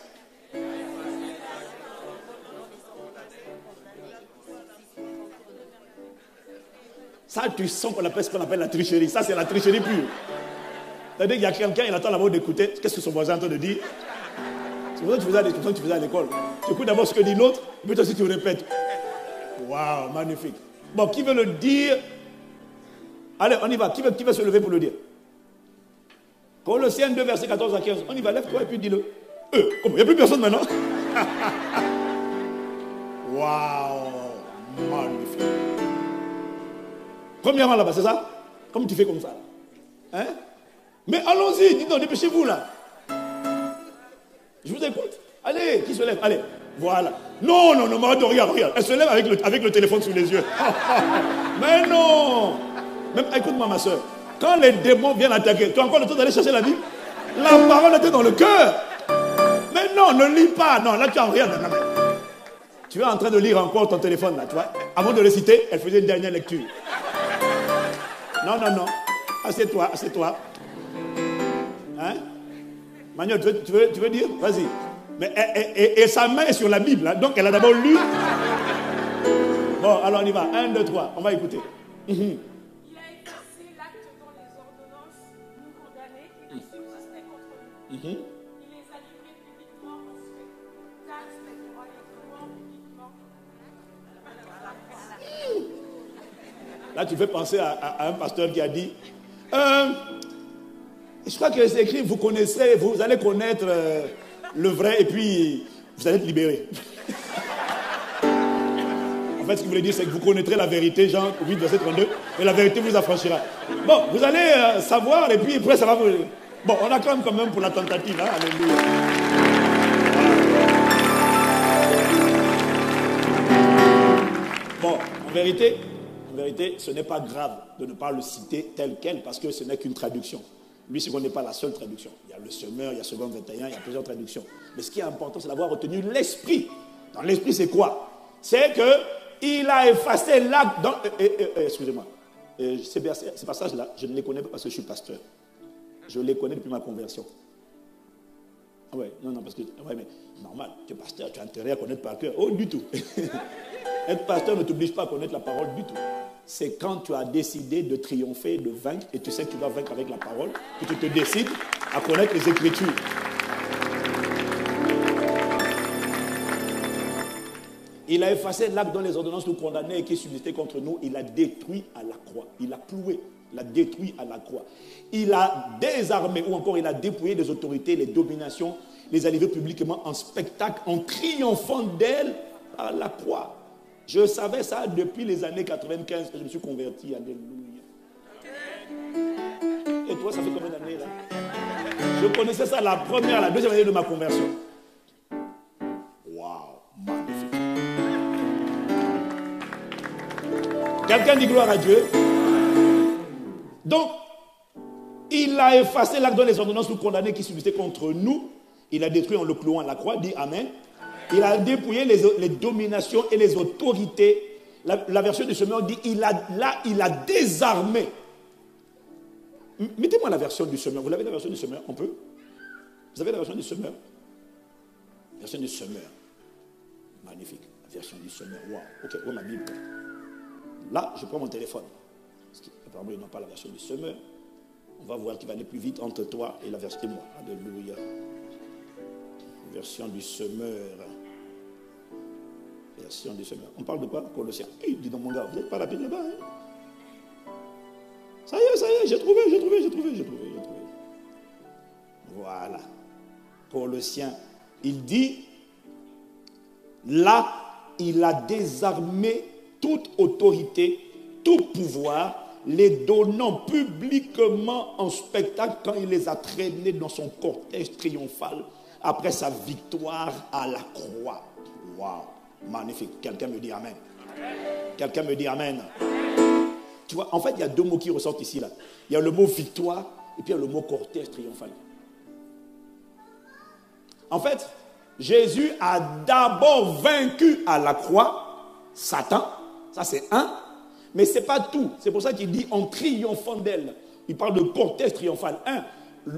Ça, tu sens qu'on appelle ce qu'on appelle la tricherie. Ça, c'est la tricherie pure. C'est-à-dire qu'il y a quelqu'un, il attend d'abord d'écouter. Qu'est-ce que son voisin est en train de dire? C'est pour ça que tu faisais à l'école. Tu écoutes d'abord ce que dit l'autre, mais toi aussi tu répètes. Waouh, magnifique. Bon, qui veut le dire? Allez, on y va. Qui veut, qui veut se lever pour le dire? Colossiens deux, versets quatorze à quinze. On y va, lève-toi et puis dis-le. Euh, comment? Il n'y a plus personne maintenant. Waouh, magnifique. Premièrement là-bas, c'est ça? Comme tu fais comme ça. Là. Hein? Mais allons-y, dis donc, dépêchez-vous là. Je vous écoute. Allez, qui se lève? Allez, voilà. Non, non, non, mais regarde, regarde. Elle se lève avec le, avec le téléphone sous les yeux. Mais non! Même, écoute-moi ma soeur, quand les démons viennent attaquer, tu as encore le temps d'aller chercher la Bible? La parole était dans le cœur. Mais non, ne lis pas. Non, là tu n'as rien. Tu es en train de lire encore ton téléphone là, tu vois. Avant de réciter, elle faisait une dernière lecture. Non, non, non. Assieds-toi, assieds-toi. Hein? Manuel, tu veux, tu veux, tu veux dire? Vas-y. Mais et, et, et sa main est sur la Bible, hein? Donc elle a d'abord lu. Bon, alors on y va. Un, deux, trois. On va écouter. Il a effacé l'acte dont les ordonnances nous condamnaient et qui subsistaient contre nous. Il les a livrés publiquement au fait. Car c'est le royaume publiquement. Là, tu fais penser à, à, à un pasteur qui a dit euh, je crois que c'est écrit, vous connaissez, vous allez connaître euh, le vrai et puis vous allez être libéré. En fait, ce qu'il voulait dire, c'est que vous connaîtrez la vérité, Jean huit, verset trente-deux, et la vérité vous affranchira. Bon, vous allez euh, savoir et puis après, ça va vous. Bon, on acclame quand même pour la tentative. Hein? Alléluia. Bon, en vérité. En vérité, ce n'est pas grave de ne pas le citer tel quel parce que ce n'est qu'une traduction. Lui, ce n'est pas la seule traduction. Il y a le semeur, il y a Second vingt et un, il y a plusieurs traductions. Mais ce qui est important, c'est d'avoir retenu l'esprit. Dans l'esprit, c'est quoi? C'est qu'il a effacé l'acte dans... Eh, eh, eh, excusez-moi. Eh, ces passages-là, je ne les connais pas parce que je suis pasteur. Je les connais depuis ma conversion. Ah ouais, non, non, parce que... Ouais, mais normal, tu es pasteur, tu as intérêt à connaître par cœur. Oh, du tout. Être pasteur ne t'oblige pas à connaître la parole du tout. C'est quand tu as décidé de triompher, de vaincre, et tu sais que tu vas vaincre avec la parole, que tu te décides à connaître les Écritures. Il a effacé l'acte dont les ordonnances nous condamnaient et qui subsistaient contre nous. Il a détruit à la croix. Il a cloué. Il a détruit à la croix. Il a désarmé, ou encore il a dépouillé les autorités, les dominations, les a livrées publiquement en spectacle, en triomphant d'elles par la croix. Je savais ça depuis les années quatre-vingt-quinze que je me suis converti. Alléluia. Et toi, ça fait combien d'années là? Je connaissais ça la première, la deuxième année de ma conversion. Waouh, magnifique. Quelqu'un dit gloire à Dieu? Donc, il a effacé l'acte dont les ordonnances nous condamnaient qui subsistaient contre nous. Il a détruit en le clouant à la croix. Dis amen. Il a dépouillé les, les dominations et les autorités. La, la version du semeur dit, il a, là, il a désarmé. Mettez-moi la version du semeur. Vous l'avez la version du semeur? On peut? Vous avez la version du semeur? Version du semeur. Magnifique. La version du semeur. Waouh. Ok, où est ma Bible? Là, je prends mon téléphone. Parce qu'apparemment, ils n'ont pas la version du semeur. On va voir qui va aller plus vite entre toi et la version de moi. Alléluia. Version du semeur. Version du semeur. On parle de quoi? Colossiens. Hey, dis donc mon gars, vous n'êtes pas rapide là-bas. Hein? Ça y est, ça y est, j'ai trouvé, j'ai trouvé, j'ai trouvé, j'ai trouvé, j'ai trouvé. Voilà. Colossiens. Il dit, là, il a désarmé toute autorité, tout pouvoir les donnant publiquement en spectacle quand il les a traînés dans son cortège triomphal après sa victoire à la croix. Waouh, magnifique. Quelqu'un me dit amen. Amen. Quelqu'un me dit amen. Amen. Tu vois, en fait, il y a deux mots qui ressortent ici. Là. Il y a le mot victoire et puis il y a le mot cortège triomphal. En fait, Jésus a d'abord vaincu à la croix Satan. Ça, c'est un. Mais ce n'est pas tout. C'est pour ça qu'il dit en triomphant d'elle. Il parle de cortège triomphal. Un,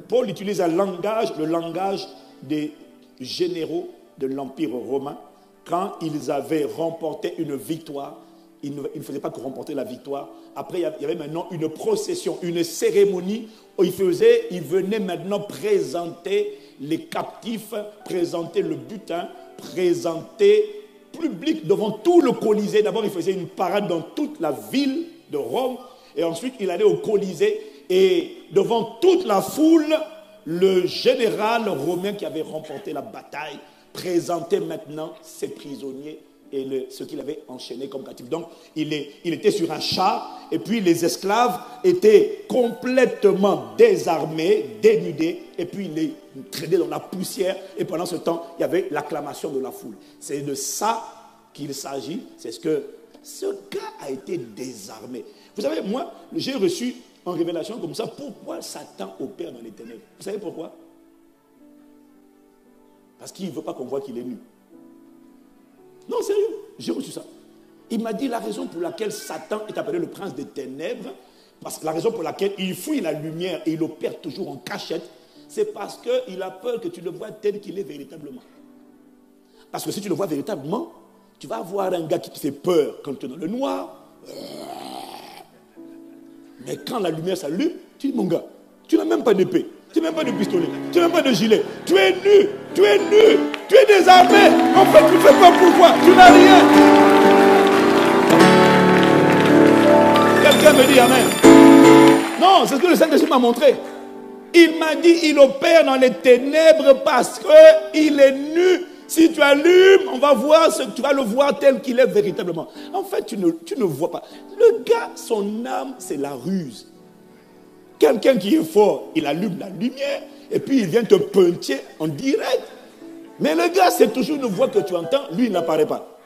Paul utilise un langage, le langage des généraux de l'Empire romain. Quand ils avaient remporté une victoire, ils ne, ils ne faisaient pas que remporter la victoire. Après, il y avait maintenant une procession, une cérémonie où ils faisaient, ils venaient maintenant présenter les captifs, présenter le butin, présenter public devant tout le Colisée. D'abord, il faisait une parade dans toute la ville de Rome. Et ensuite, il allait au Colisée. Et devant toute la foule, le général romain qui avait remporté la bataille présentait maintenant ses prisonniers et le, ceux qu'il avait enchaînés comme captifs. Donc, il, est, il était sur un char. Et puis, les esclaves étaient complètement désarmés, dénudés. Et puis, il les traînait dans la poussière. Et pendant ce temps, il y avait l'acclamation de la foule. C'est de ça qu'il s'agit. C'est ce que ce gars a été désarmé. Vous savez, moi, j'ai reçu en révélation comme ça pourquoi Satan opère dans les ténèbres. Vous savez pourquoi? Parce qu'il ne veut pas qu'on voit qu'il est nu. Non, sérieux, j'ai reçu ça. Il m'a dit la raison pour laquelle Satan est appelé le prince des ténèbres, parce que la raison pour laquelle il fuit la lumière et il opère toujours en cachette, c'est parce qu'il a peur que tu le vois tel qu'il est véritablement. Parce que si tu le vois véritablement, tu vas avoir un gars qui te fait peur quand tu es dans le noir. Mais quand la lumière s'allume, tu dis mon gars, tu n'as même pas d'épée, tu n'as même pas de pistolet, tu n'as même pas de gilet, tu es nu, tu es nu, tu es désarmé. En fait, tu ne fais pas pourquoi, tu n'as rien. Quelqu'un me dit amen. Non, c'est ce que le Saint-Esprit m'a montré. Il m'a dit, il opère dans les ténèbres parce qu'il est nu. Si tu allumes, on va voir ce que tu vas le voir tel qu'il est véritablement. En fait, tu ne, tu ne vois pas. Le gars, son âme, c'est la ruse. Quelqu'un qui est fort, il allume la lumière et puis il vient te puncher en direct. Mais le gars, c'est toujours une voix que tu entends. Lui, il n'apparaît pas.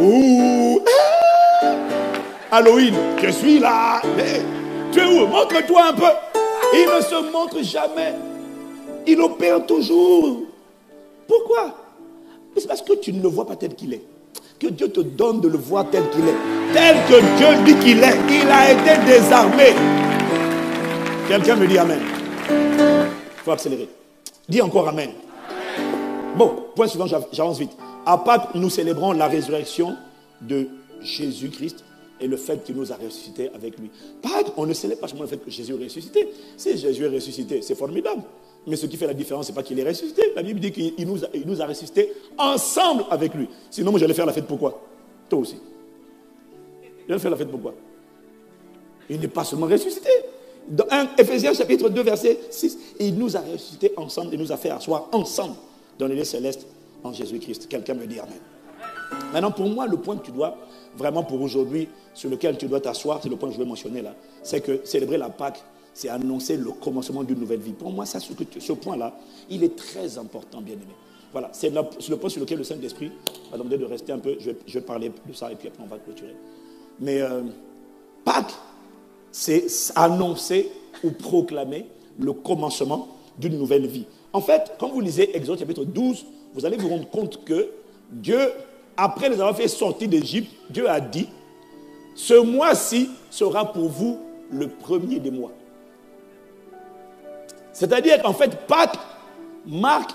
Ouh, ah, Halloween, je suis là. Hey, tu es où? Montre-toi un peu. Il ne se montre jamais. Il opère toujours. Pourquoi? C'est parce que tu ne le vois pas tel qu'il est. Que Dieu te donne de le voir tel qu'il est. Tel que Dieu dit qu'il est. Il a été désarmé. Quelqu'un me dit amen. Il faut accélérer. Dis encore amen. Bon, point suivant, j'avance vite. À Pâques, nous célébrons la résurrection de Jésus-Christ. Et le fait qu'il nous a ressuscités avec lui. Pâques, on ne célèbre pas seulement le fait que Jésus est ressuscité. Si Jésus est ressuscité, c'est formidable. Mais ce qui fait la différence, ce n'est pas qu'il est ressuscité. La Bible dit qu'il nous a, il nous a ressuscités ensemble avec lui. Sinon, moi, j'allais faire la fête pourquoi? Toi aussi. J'allais faire la fête pourquoi? Il n'est pas seulement ressuscité. Dans Éphésiens chapitre deux, verset six, il nous a ressuscités ensemble. Il nous a fait asseoir ensemble dans les lieux célestes en Jésus-Christ. Quelqu'un me dit amen. Maintenant, pour moi, le point que tu dois, vraiment pour aujourd'hui, sur lequel tu dois t'asseoir, c'est le point que je vais mentionner là, c'est que célébrer la Pâque, c'est annoncer le commencement d'une nouvelle vie. Pour moi, ça, ce point-là, il est très important, bien-aimé. Voilà, c'est le point sur lequel le Saint-Esprit m'a demandé de rester un peu. Je vais, je vais parler de ça et puis après, on va clôturer. Mais euh, Pâques, c'est annoncer ou proclamer le commencement d'une nouvelle vie. En fait, quand vous lisez Exode chapitre douze, vous allez vous rendre compte que Dieu... Après les avoir fait sortir d'Égypte, Dieu a dit, ce mois-ci sera pour vous le premier des mois. C'est-à-dire qu'en fait, Pâques marque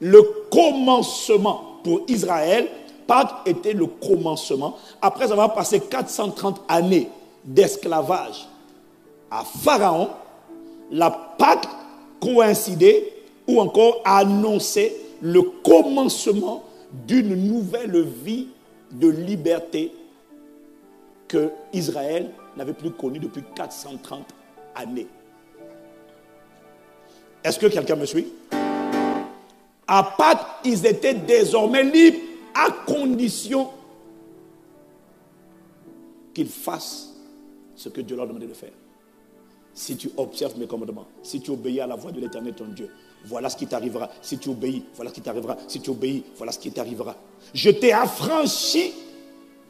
le commencement pour Israël. Pâques était le commencement. Après avoir passé quatre cent trente années d'esclavage à Pharaon, la Pâques coïncidait ou encore annonçait le commencement d'une nouvelle vie de liberté que Israël n'avait plus connue depuis quatre cent trente années. Est-ce que quelqu'un me suit? À Pâques, ils étaient désormais libres à condition qu'ils fassent ce que Dieu leur a demandé de faire. Si tu observes mes commandements, si tu obéis à la voix de l'Éternel ton Dieu, voilà ce qui t'arrivera. Si tu obéis, voilà ce qui t'arrivera. Si tu obéis, voilà ce qui t'arrivera. Je t'ai affranchi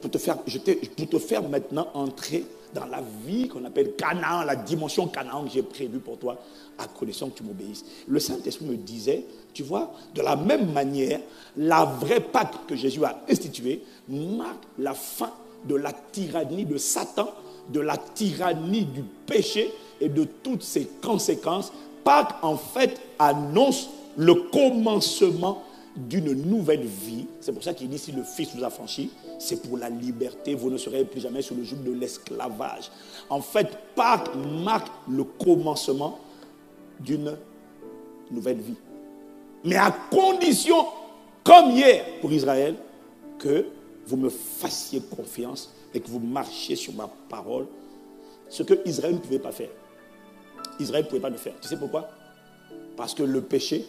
pour te faire, je t'ai, pour te faire maintenant entrer dans la vie qu'on appelle Canaan, la dimension Canaan que j'ai prévue pour toi, à condition que tu m'obéisses. Le Saint-Esprit me disait, tu vois, de la même manière, la vraie Pâque que Jésus a instituée marque la fin de la tyrannie de Satan, de la tyrannie du péché et de toutes ses conséquences. Pâques, en fait, annonce le commencement d'une nouvelle vie. C'est pour ça qu'il dit, si le Fils vous a franchi, c'est pour la liberté, vous ne serez plus jamais sous le joug de l'esclavage. En fait, Pâques marque le commencement d'une nouvelle vie. Mais à condition, comme hier pour Israël, que vous me fassiez confiance et que vous marchiez sur ma parole, ce que Israël ne pouvait pas faire. Israël ne pouvait pas le faire. Tu sais pourquoi? Parce que le péché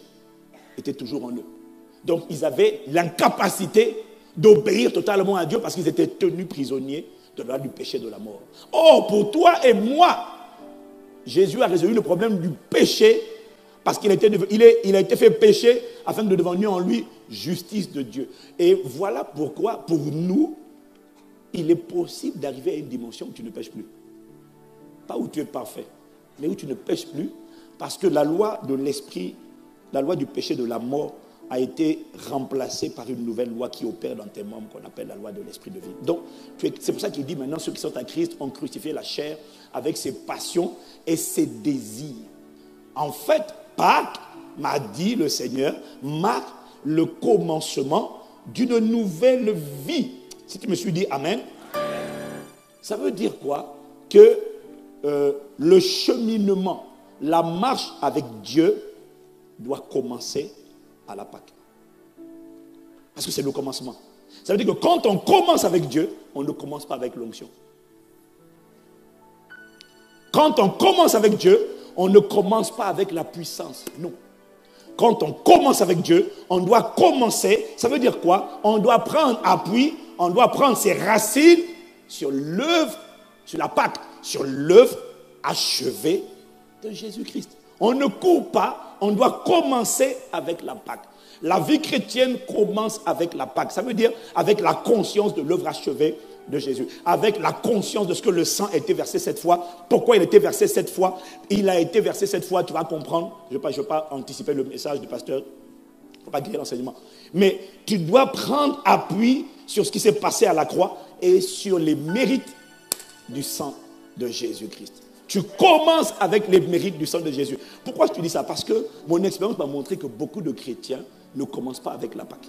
était toujours en eux. Donc, ils avaient l'incapacité d'obéir totalement à Dieu parce qu'ils étaient tenus prisonniers de la loi du péché et de la mort. Or, pour toi et moi, Jésus a résolu le problème du péché parce qu'il a été, il est, il a été fait péché afin de devenir en lui justice de Dieu. Et voilà pourquoi, pour nous, il est possible d'arriver à une dimension où tu ne pèches plus. Pas où tu es parfait, mais où tu ne pèches plus parce que la loi de l'esprit, la loi du péché et de la mort a été remplacée par une nouvelle loi qui opère dans tes membres qu'on appelle la loi de l'esprit de vie. Donc, c'est pour ça qu'il dit maintenant, ceux qui sont à Christ ont crucifié la chair avec ses passions et ses désirs. En fait, Pâques, m'a dit le Seigneur, marque le commencement d'une nouvelle vie. Si tu me suis dit Amen, ça veut dire quoi? Que euh, le cheminement, la marche avec Dieu doit commencer à la Pâque. Parce que c'est le commencement. Ça veut dire que quand on commence avec Dieu, on ne commence pas avec l'onction. Quand on commence avec Dieu, on ne commence pas avec la puissance. Non. Quand on commence avec Dieu, on doit commencer. Ça veut dire quoi? On doit prendre appui, on doit prendre ses racines sur l'œuvre, sur la Pâque, sur l'œuvre achevée de Jésus-Christ. On ne court pas, on doit commencer avec la Pâque. La vie chrétienne commence avec la Pâque. Ça veut dire avec la conscience de l'œuvre achevée de Jésus. Avec la conscience de ce que le sang a été versé cette fois. Pourquoi il a été versé cette fois? Il a été versé cette fois, tu vas comprendre. Je ne vais pas, je vais pas anticiper le message du pasteur. Il ne faut pas dire l'enseignement. Mais tu dois prendre appui sur ce qui s'est passé à la croix et sur les mérites du sang de Jésus-Christ. Tu commences avec les mérites du sang de Jésus. Pourquoi je te dis ça? Parce que mon expérience m'a montré que beaucoup de chrétiens ne commencent pas avec la Pâque.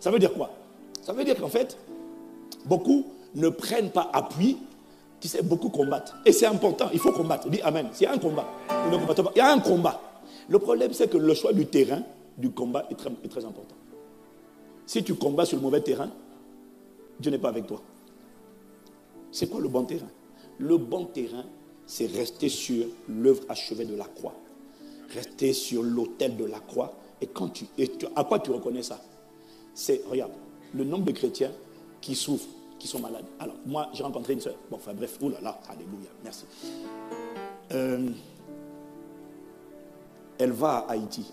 Ça veut dire quoi? Ça veut dire qu'en fait, beaucoup ne prennent pas appui. Tu sais, beaucoup combattent. Et c'est important, il faut combattre. Dis Amen. Il y a un combat. Nous ne combattons pas. Il y a un combat. Le problème, c'est que le choix du terrain, du combat, est très, est très important. Si tu combats sur le mauvais terrain, Dieu n'est pas avec toi. C'est quoi le bon terrain? Le bon terrain, c'est rester sur l'œuvre achevée de la croix. Rester sur l'autel de la croix. Et, quand tu, et tu, à quoi tu reconnais ça? C'est, regarde, le nombre de chrétiens qui souffrent, qui sont malades. Alors, moi, j'ai rencontré une soeur. Bon, enfin, bref, oh là là, alléluia, merci. Euh, elle va à Haïti.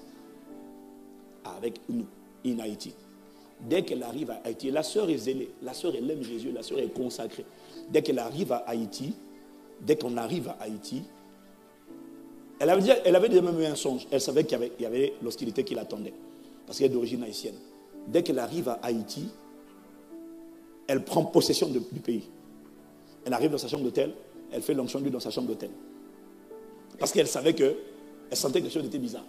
Avec nous, in Haïti. Dès qu'elle arrive à Haïti, la sœur est zélée, la sœur elle aime Jésus, la sœur est consacrée. Dès qu'elle arrive à Haïti, dès qu'on arrive à Haïti, elle avait, déjà, elle avait déjà même eu un songe. Elle savait qu'il y avait, il y avait l'hostilité qui l'attendait, parce qu'elle est d'origine haïtienne. Dès qu'elle arrive à Haïti, elle prend possession de, du pays. Elle arrive dans sa chambre d'hôtel, elle fait l'onction de Dieu dans sa chambre d'hôtel. Parce qu'elle savait que, elle sentait que quelque chose était bizarre.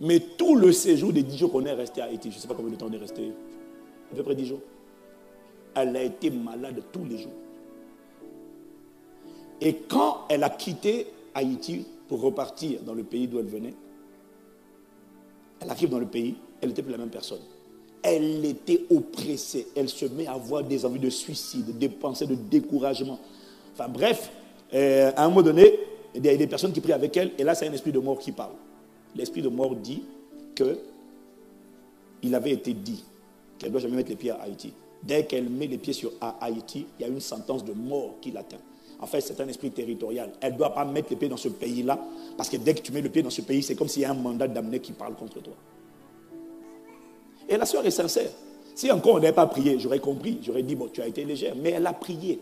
Mais tout le séjour des dix jours qu'on est resté à Haïti, je ne sais pas combien de temps on est resté, à peu près dix jours, elle a été malade tous les jours. Et quand elle a quitté Haïti pour repartir dans le pays d'où elle venait, elle arrive dans le pays, elle n'était plus la même personne. Elle était oppressée, elle se met à avoir des envies de suicide, des pensées de découragement. Enfin bref, euh, à un moment donné, il y a des personnes qui prient avec elle, et là c'est un esprit de mort qui parle. L'esprit de mort dit que il avait été dit qu'elle ne doit jamais mettre les pieds à Haïti. Dès qu'elle met les pieds sur Haïti, il y a une sentence de mort qui l'atteint. En fait, c'est un esprit territorial. Elle ne doit pas mettre les pieds dans ce pays-là, parce que dès que tu mets le pied dans ce pays, c'est comme s'il y a un mandat d'amener qui parle contre toi. Et la soeur est sincère. Si encore on n'avait pas prié, j'aurais compris. J'aurais dit, bon, tu as été légère. Mais elle a prié.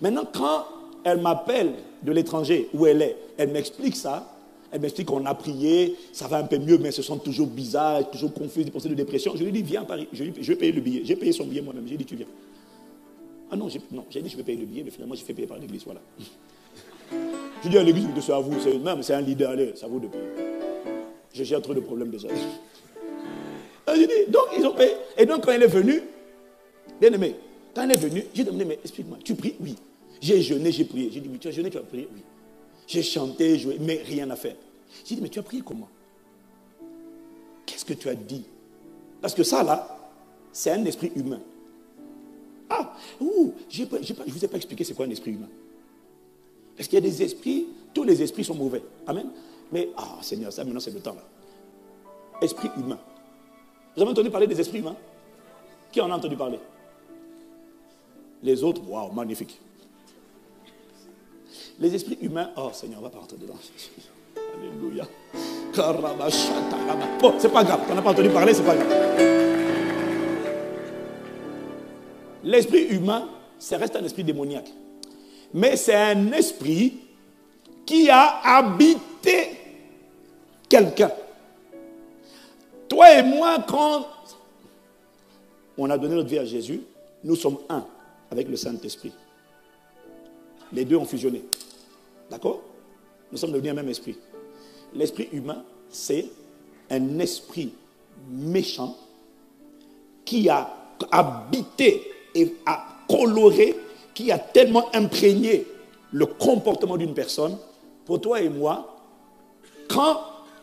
Maintenant, quand elle m'appelle de l'étranger, où elle est, elle m'explique ça. Elle m'explique qu'on a prié, ça va un peu mieux, mais elle se sent toujours bizarre, toujours confuse, des pensées de dépression. Je lui dis, viens à Paris. Je, je vais payer le billet. J'ai payé son billet moi-même. J'ai dit, tu viens. Ah non, j'ai non, dit, je vais payer le billet, mais finalement, j'ai fait payer par l'église. Voilà. Je dis à l'église, c'est à vous. Même, c'est un leader, allez, ça vaut de payer. Je gère trop de problèmes déjà. Donc, ils ont payé. Et donc, quand elle est venue, bien aimé, quand elle est venue, j'ai demandé, mais explique-moi, tu pries? Oui. J'ai jeûné, j'ai prié. J'ai dit, mais tu as jeûné, tu as prié? Oui. J'ai chanté, joué, mais rien à faire. J'ai dit, mais tu as prié comment? Qu'est-ce que tu as dit? Parce que ça, là, c'est un esprit humain. Ah, ouh, j'ai pas, j'ai pas, je ne vous ai pas expliqué c'est quoi un esprit humain. Parce qu'il y a des esprits, tous les esprits sont mauvais. Amen. Mais, ah, Seigneur, ça, maintenant, c'est le temps, là. Esprit humain. Vous avez entendu parler des esprits humains? Qui en a entendu parler? Les autres, waouh, magnifique. Les esprits humains, oh Seigneur, on ne va pas rentrer dedans. Alléluia. Bon, c'est pas grave, on n'a pas entendu parler, c'est pas grave. L'esprit humain, ça reste un esprit démoniaque. Mais c'est un esprit qui a habité quelqu'un. Toi et moi, quand on a donné notre vie à Jésus, nous sommes un avec le Saint-Esprit. Les deux ont fusionné. D'accord? Nous sommes devenus un même esprit. L'esprit humain, c'est un esprit méchant qui a habité et a coloré, qui a tellement imprégné le comportement d'une personne. Pour toi et moi, quand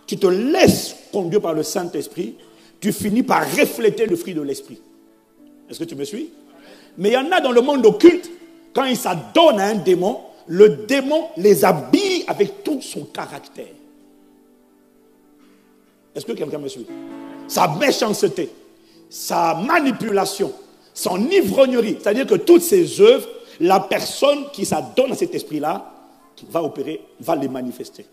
tu te laisses conduire par le Saint-Esprit, tu finis par refléter le fruit de l'esprit. Est-ce que tu me suis? Mais il y en a dans le monde occulte, quand ils s'adonnent à un démon, le démon les habille avec tout son caractère. Est-ce que quelqu'un me suit? Sa méchanceté, sa manipulation, son ivrognerie, c'est-à-dire que toutes ces œuvres, la personne qui s'adonne à cet esprit-là, va opérer, va les manifester.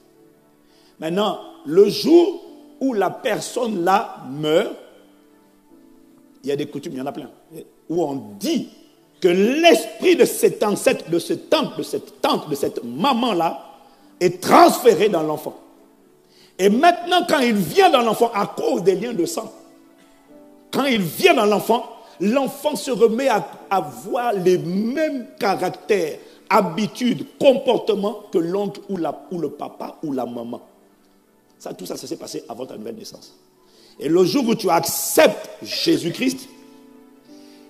Maintenant, le jour où la personne-là meurt, il y a des coutumes, il y en a plein, où on dit que l'esprit de cet ancêtre, de cette tante, de cette tante, de cette maman-là, est transféré dans l'enfant. Et maintenant, quand il vient dans l'enfant, à cause des liens de sang, quand il vient dans l'enfant, l'enfant se remet à avoir les mêmes caractères, habitudes, comportements que l'oncle ou, la, ou le papa ou la maman. Ça, tout ça, ça s'est passé avant ta nouvelle naissance. Et le jour où tu acceptes Jésus-Christ,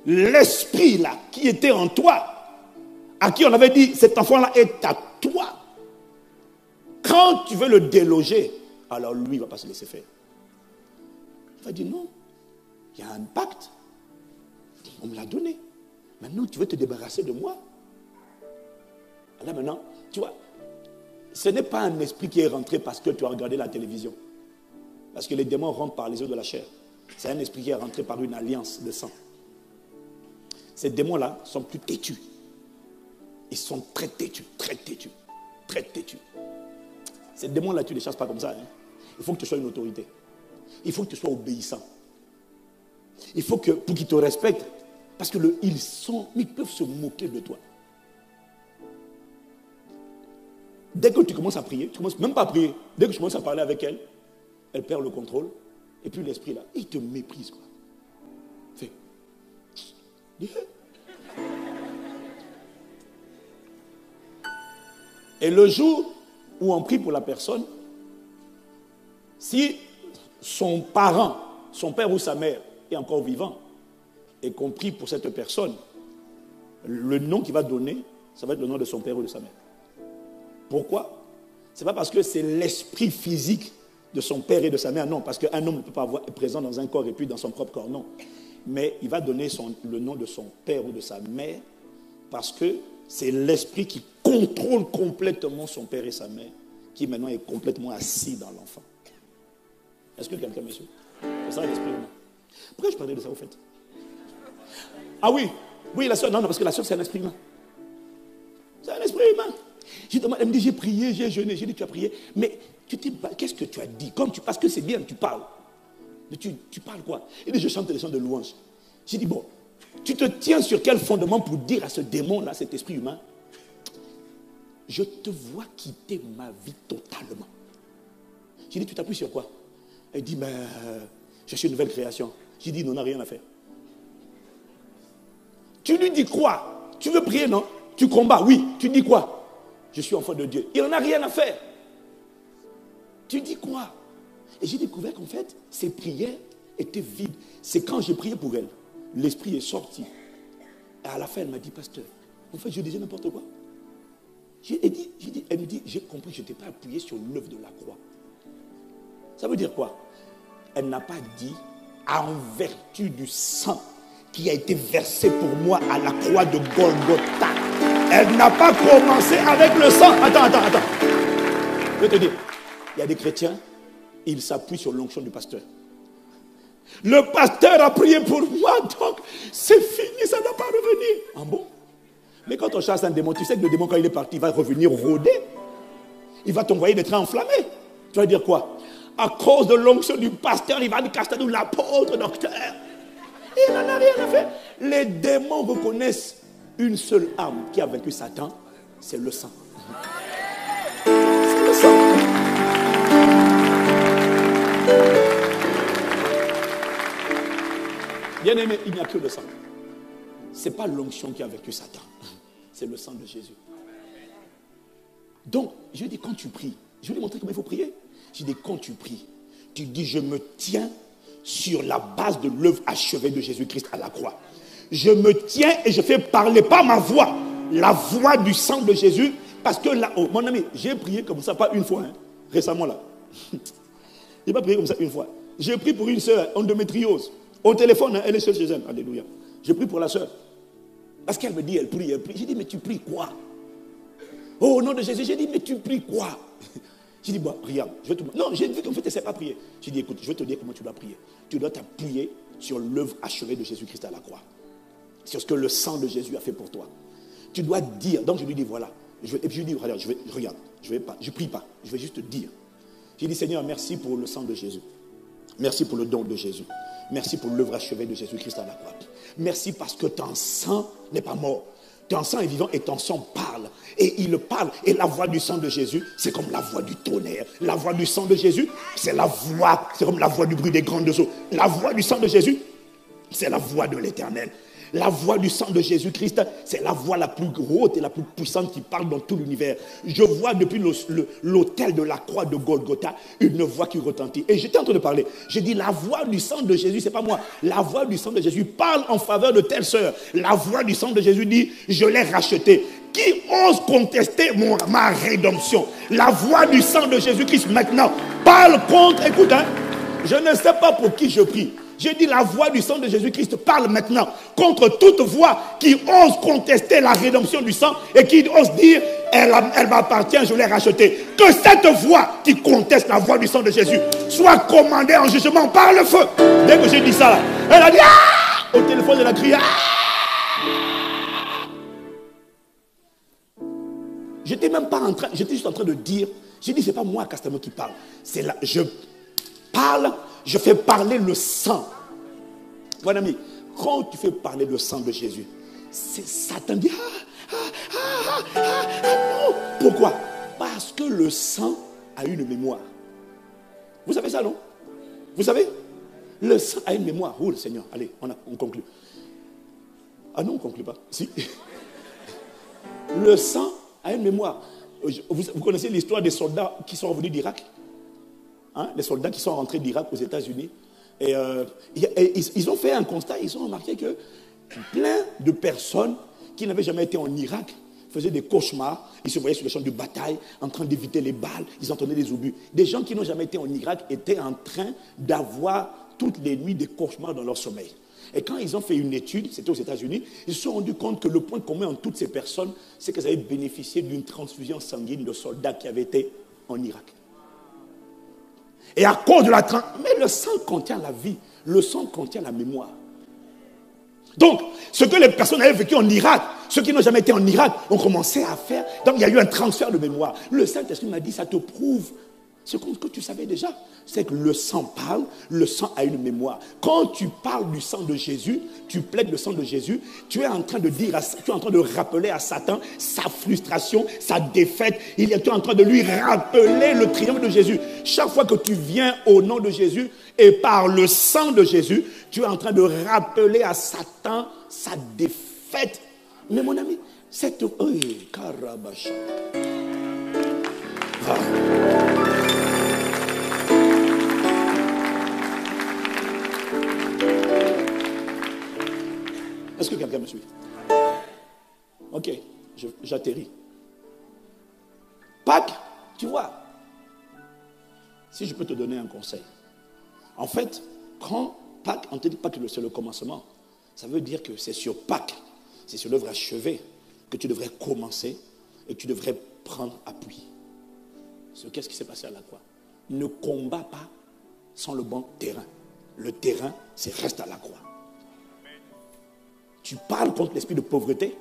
l'esprit là qui était en toi, à qui on avait dit cet enfant là est à toi, quand tu veux le déloger, alors lui il ne va pas se laisser faire. Il va dire non, il y a un pacte, on me l'a donné, maintenant tu veux te débarrasser de moi. Là maintenant, tu vois, ce n'est pas un esprit qui est rentré parce que tu as regardé la télévision, parce que les démons rentrent par les yeux de la chair. C'est un esprit qui est rentré par une alliance de sang. Ces démons-là sont plus têtus. Ils sont très têtus, très têtus, très têtus. Ces démons-là, tu ne les chasses pas comme ça. Hein. Il faut que tu sois une autorité. Il faut que tu sois obéissant. Il faut que, pour qu'ils te respectent, parce que le, ils sont, ils peuvent se moquer de toi. Dès que tu commences à prier, tu commences même pas à prier, dès que tu commences à parler avec elle, elle perd le contrôle, et puis l'esprit là, il te méprise, quoi. Et le jour où on prie pour la personne, si son parent, son père ou sa mère est encore vivant et qu'on prie pour cette personne, le nom qu'il va donner, ça va être le nom de son père ou de sa mère. Pourquoi? C'est pas parce que c'est l'esprit physique de son père et de sa mère, non, parce qu'un homme ne peut pas être présent dans un corps et puis dans son propre corps, non. Mais il va donner son, le nom de son père ou de sa mère, parce que c'est l'esprit qui contrôle complètement son père et sa mère, qui maintenant est complètement assis dans l'enfant. Est-ce que quelqu'un me suit? C'est ça l'esprit humain. Pourquoi je parlais de ça au fait? Ah oui, oui, la soeur, non, non, parce que la soeur, c'est un esprit humain. C'est un esprit humain. Je demande, elle me dit, j'ai prié, j'ai jeûné, j'ai dit, tu as prié. Mais tu t'es pas, qu'est-ce que tu as dit? Comme tu, parce que c'est bien, tu parles. Mais tu, tu parles quoi? Et je chante des chants de louange. J'ai dit, bon, tu te tiens sur quel fondement pour dire à ce démon-là, cet esprit humain, je te vois quitter ma vie totalement. J'ai dit, tu t'appuies sur quoi? Elle dit, mais euh, je suis une nouvelle création. J'ai dit, non, on n'a rien à faire. Tu lui dis quoi? Tu veux prier, non? Tu combats, oui. Tu dis quoi? Je suis enfant de Dieu. Il n'en a rien à faire. Tu dis quoi? Et j'ai découvert qu'en fait, ses prières étaient vides. C'est quand j'ai prié pour elle, l'esprit est sorti. Et à la fin, elle m'a dit, pasteur, en fait, je disais n'importe quoi. J'ai dit, j'ai dit, elle me dit, j'ai compris, je n'étais pas appuyé sur l'œuvre de la croix. Ça veut dire quoi? Elle n'a pas dit, en vertu du sang qui a été versé pour moi à la croix de Golgotha. Elle n'a pas commencé avec le sang. Attends, attends, attends. Je vais te dire, il y a des chrétiens, ils s'appuient sur l'onction du pasteur. Le pasteur a prié pour moi, donc c'est fini, ça ne va pas revenir. Ah bon? Mais quand on chasse un démon, tu sais que le démon, quand il est parti, il va revenir rôder. Il va t'envoyer des trains enflammés. Tu vas dire quoi? À cause de l'onction du pasteur Yvan Castanou, l'apôtre, docteur. Il n'en a rien à faire. Les démons reconnaissent une seule âme qui a vaincu Satan, c'est le sang. C'est le sang. Bien aimé, il n'y a que le sang. Ce n'est pas l'onction qui a vaincu Satan, c'est le sang de Jésus. Donc, je dis quand tu pries, je vais lui montrer comment il faut prier. Je dis quand tu pries, tu dis je me tiens sur la base de l'œuvre achevée de Jésus-Christ à la croix. Je me tiens et je fais parler, pas ma voix, la voix du sang de Jésus. Parce que là, oh, mon ami, j'ai prié comme ça, pas une fois, hein, récemment là. J'ai pas prié comme ça une fois. J'ai prié pour une sœur, endométriose. Au téléphone, hein, elle est seule chez elle. Alléluia. J'ai prié pour la sœur. Parce qu'elle me dit, elle prie, elle prie. J'ai dit, mais tu pries quoi? Oh, au nom de Jésus, j'ai dit, mais tu pries quoi? J'ai dit, bon, regarde, je vais te... Non, j'ai vu qu'en fait, tu ne sais pas prier. J'ai dit, écoute, je vais te dire comment tu dois prier. Tu dois t'appuyer sur l'œuvre achevée de Jésus-Christ à la croix. Sur ce que le sang de Jésus a fait pour toi. Tu dois dire. Donc, je lui dis, voilà. Je vais, et puis, je lui dis, regarde, je, vais, regarde, je vais pas, je prie pas. Je vais juste te dire. J'ai dit, Seigneur, merci pour le sang de Jésus. Merci pour le don de Jésus. Merci pour l'œuvre achevée de Jésus-Christ à la croix. Merci parce que ton sang n'est pas mort. Ton sang est vivant et ton sang parle. Et il parle. Et la voix du sang de Jésus, c'est comme la voix du tonnerre. La voix du sang de Jésus, c'est la voix, c'est comme la voix du bruit des grandes eaux. La voix du sang de Jésus, c'est la voix de l'Éternel. La voix du sang de Jésus-Christ, c'est la voix la plus haute et la plus puissante qui parle dans tout l'univers. Je vois depuis l'autel de la croix de Golgotha, une voix qui retentit. Et j'étais en train de parler. J'ai dit, la voix du sang de Jésus, c'est pas moi. La voix du sang de Jésus parle en faveur de telle sœur. La voix du sang de Jésus dit, je l'ai racheté. Qui ose contester mon, ma rédemption? La voix du sang de Jésus-Christ maintenant parle contre. Écoute, hein, je ne sais pas pour qui je prie. J'ai dit la voix du sang de Jésus-Christ parle maintenant contre toute voix qui ose contester la rédemption du sang et qui ose dire elle, elle m'appartient, je l'ai rachetée. Que cette voix qui conteste la voix du sang de Jésus soit commandée en jugement par le feu. Dès que j'ai dit ça, là, elle a dit ah! Au téléphone, elle a crié ah! J'étais même pas en train, j'étais juste en train de dire, j'ai dit c'est pas moi Castanou qui parle, c'est là, je parle. Je fais parler le sang. Mon ami, quand tu fais parler le sang de Jésus, c'est Satan dit ah, ah, ah, ah, ah, non. Pourquoi? Parce que le sang a une mémoire. Vous savez ça, non? Vous savez? Le sang a une mémoire. Oh le Seigneur, allez, on, a, on conclut. Ah non, on ne conclut pas. Si. Le sang a une mémoire. Vous, vous connaissez l'histoire des soldats qui sont revenus d'Irak? Hein, les soldats qui sont rentrés d'Irak aux États-Unis. Et, euh, et, et ils, ils ont fait un constat, ils ont remarqué que plein de personnes qui n'avaient jamais été en Irak faisaient des cauchemars. Ils se voyaient sur les champs de bataille, en train d'éviter les balles, ils entendaient des obus. Des gens qui n'ont jamais été en Irak étaient en train d'avoir toutes les nuits des cauchemars dans leur sommeil. Et quand ils ont fait une étude, c'était aux États-Unis, ils se sont rendus compte que le point commun en toutes ces personnes, c'est qu'elles avaient bénéficié d'une transfusion sanguine de soldats qui avaient été en Irak. Et à cause de la... Mais le sang contient la vie. Le sang contient la mémoire. Donc, ce que les personnes avaient vécu en Irak, ceux qui n'ont jamais été en Irak, ont commencé à faire. Donc, il y a eu un transfert de mémoire. Le Saint-Esprit m'a dit, ça te prouve ce que tu savais déjà. C'est que le sang parle, le sang a une mémoire. Quand tu parles du sang de Jésus, tu plaides le sang de Jésus, tu es en train de dire, à, tu es en train de rappeler à Satan sa frustration, sa défaite. Il est, tu es en train de lui rappeler le triomphe de Jésus. Chaque fois que tu viens au nom de Jésus et par le sang de Jésus, tu es en train de rappeler à Satan sa défaite. Mais mon ami, cette... Oh, Karabacha. Ah. Est-ce que quelqu'un me suit? Ok, j'atterris. Pâques, tu vois, si je peux te donner un conseil. En fait, quand Pâques, on te dit Pâques, c'est le commencement. Ça veut dire que c'est sur Pâques, c'est sur l'œuvre achevée que tu devrais commencer et que tu devrais prendre appui. Qu'est-ce qui s'est passé à la croix? Ne combat pas sans le bon terrain. Le terrain, c'est reste à la croix. Tu parles contre l'esprit de pauvreté,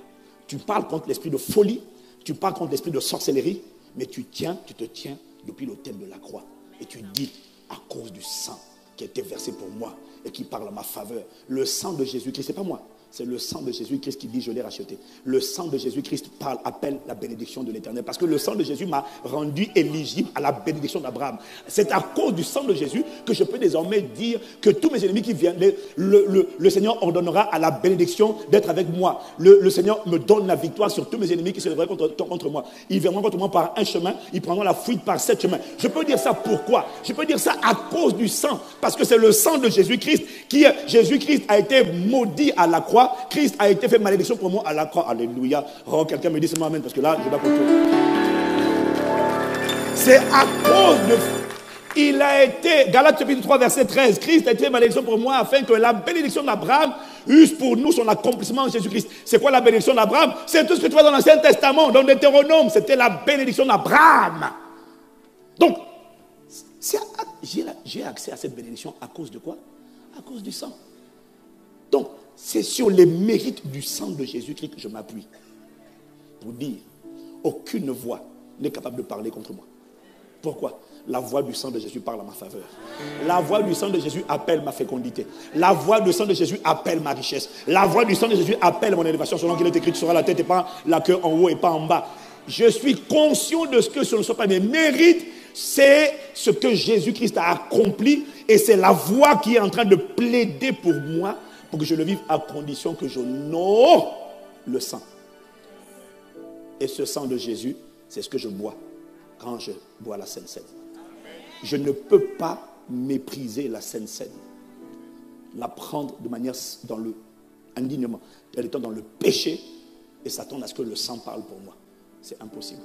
tu parles contre l'esprit de folie, tu parles contre l'esprit de sorcellerie, mais tu tiens, tu te tiens depuis l'autel de la croix. Et tu dis, à cause du sang qui a été versé pour moi et qui parle en ma faveur, le sang de Jésus-Christ, ce n'est pas moi, c'est le sang de Jésus-Christ qui dit, je l'ai racheté. Le sang de Jésus-Christ parle, appelle la bénédiction de l'Éternel, parce que le sang de Jésus m'a rendu éligible à la bénédiction d'Abraham. C'est à cause du sang de Jésus que je peux désormais dire que tous mes ennemis qui viennent, le, le, le Seigneur ordonnera à la bénédiction d'être avec moi. Le, le Seigneur me donne la victoire sur tous mes ennemis qui se lèveront contre, contre moi. Ils viendront contre moi par un chemin, ils prendront la fuite par sept chemins. Je peux dire ça pourquoi? Je peux dire ça à cause du sang, parce que c'est le sang de Jésus-Christ qui, Jésus-Christ a été maudit à la croix. Christ a été fait malédiction pour moi à la croix. Alléluia. Oh, quelqu'un me dit seulement amen, parce que là, je dois comprendre. C'est à cause de... Il a été... Galates chapitre trois, verset treize. Christ a été fait malédiction pour moi afin que la bénédiction d'Abraham use pour nous son accomplissement en Jésus-Christ. C'est quoi la bénédiction d'Abraham? C'est tout ce que tu vois dans l'Ancien Testament, dans Deutéronome. C'était la bénédiction d'Abraham. Donc, j'ai accès à cette bénédiction à cause de quoi? À cause du sang. Donc, c'est sur les mérites du sang de Jésus-Christ que je m'appuie pour dire, aucune voix n'est capable de parler contre moi. Pourquoi? La voix du sang de Jésus parle à ma faveur. La voix du sang de Jésus appelle ma fécondité. La voix du sang de Jésus appelle ma richesse. La voix du sang de Jésus appelle mon élévation. Selon qu'il est écrit, tu seras la tête et pas la queue en haut et pas en bas. Je suis conscient de ce que ce ne sont pas mes mérites, c'est ce que Jésus-Christ a accompli et c'est la voix qui est en train de plaider pour moi, pour que je le vive à condition que j'honore le sang. Et ce sang de Jésus, c'est ce que je bois quand je bois la Sainte Seine. Je ne peux pas mépriser la Sainte Seine, la prendre de manière dans le indignement, elle étant dans le péché et s'attendre à ce que le sang parle pour moi. C'est impossible.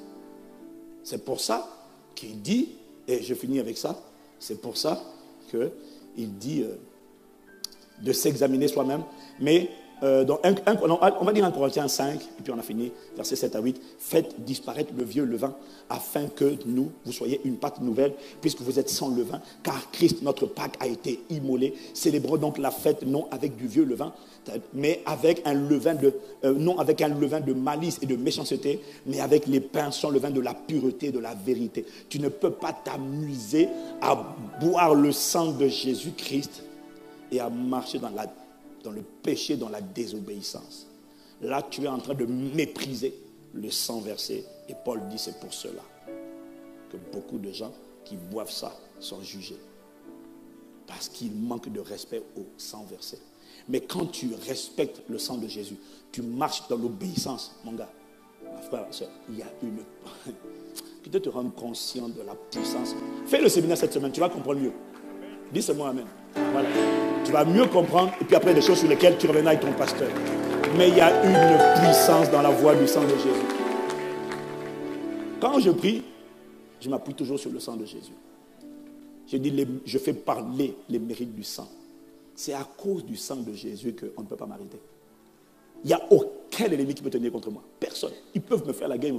C'est pour ça qu'il dit, et je finis avec ça, c'est pour ça qu'il dit... Euh, de s'examiner soi-même, mais euh, dans un, un, on va dire un Corinthiens cinq, et puis on a fini, versets sept à huit, faites disparaître le vieux levain, afin que nous, vous soyez une pâte nouvelle, puisque vous êtes sans levain, car Christ, notre Pâque, a été immolé. Célébrons donc la fête, non avec du vieux levain, mais avec un levain de, euh, non avec un levain de malice et de méchanceté, mais avec les pains sans levain de la pureté, de la vérité. Tu ne peux pas t'amuser à boire le sang de Jésus-Christ et à marcher dans, la, dans le péché, dans la désobéissance. Là, tu es en train de mépriser le sang versé. Et Paul dit, c'est pour cela que beaucoup de gens qui boivent ça sont jugés. Parce qu'ils manquent de respect au sang versé. Mais quand tu respectes le sang de Jésus, tu marches dans l'obéissance, mon gars, ma frère, ma soeur, il y a une... Tu dois te rendre conscient de la puissance. Fais le séminaire cette semaine, tu vas comprendre mieux. Dis seulement amen. Voilà. Tu vas mieux comprendre, et puis après des choses sur lesquelles tu reviendras avec ton pasteur. Mais il y a une puissance dans la voix du sang de Jésus. Quand je prie, je m'appuie toujours sur le sang de Jésus. Je dis, les, je fais parler les mérites du sang. C'est à cause du sang de Jésus qu'on ne peut pas m'arrêter. Il n'y a aucun ennemi qui peut tenir contre moi. Personne. Ils peuvent me faire la guerre.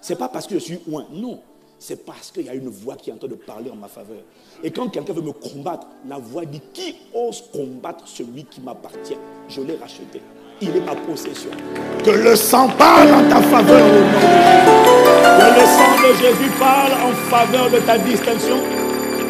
Ce n'est pas parce que je suis loin. Non. c'est parce qu'il y a une voix qui est en train de parler en ma faveur. Et quand quelqu'un veut me combattre, la voix dit, qui ose combattre celui qui m'appartient? Je l'ai racheté. Il est ma possession. Que le sang parle en ta faveur au nom de Jésus. Que le sang de Jésus parle en faveur de ta distinction.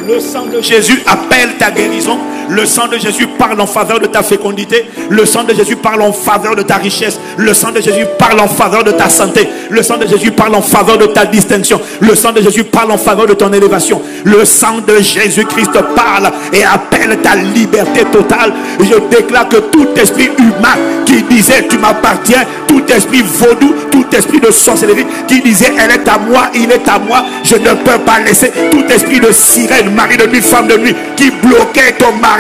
Le sang de Jésus appelle ta guérison. Le sang de Jésus parle en faveur de ta fécondité. Le sang de Jésus parle en faveur de ta richesse. Le sang de Jésus parle en faveur de ta santé. Le sang de Jésus parle en faveur de ta distinction. Le sang de Jésus parle en faveur de ton élévation. Le sang de Jésus-Christ parle et appelle ta liberté totale. Je déclare que tout esprit humain qui disait tu m'appartiens, tout esprit vaudou, tout esprit de sorcellerie qui disait elle est à moi, il est à moi, je ne peux pas laisser, tout esprit de sirène, mari de nuit, femme de nuit, qui bloquait ton mari,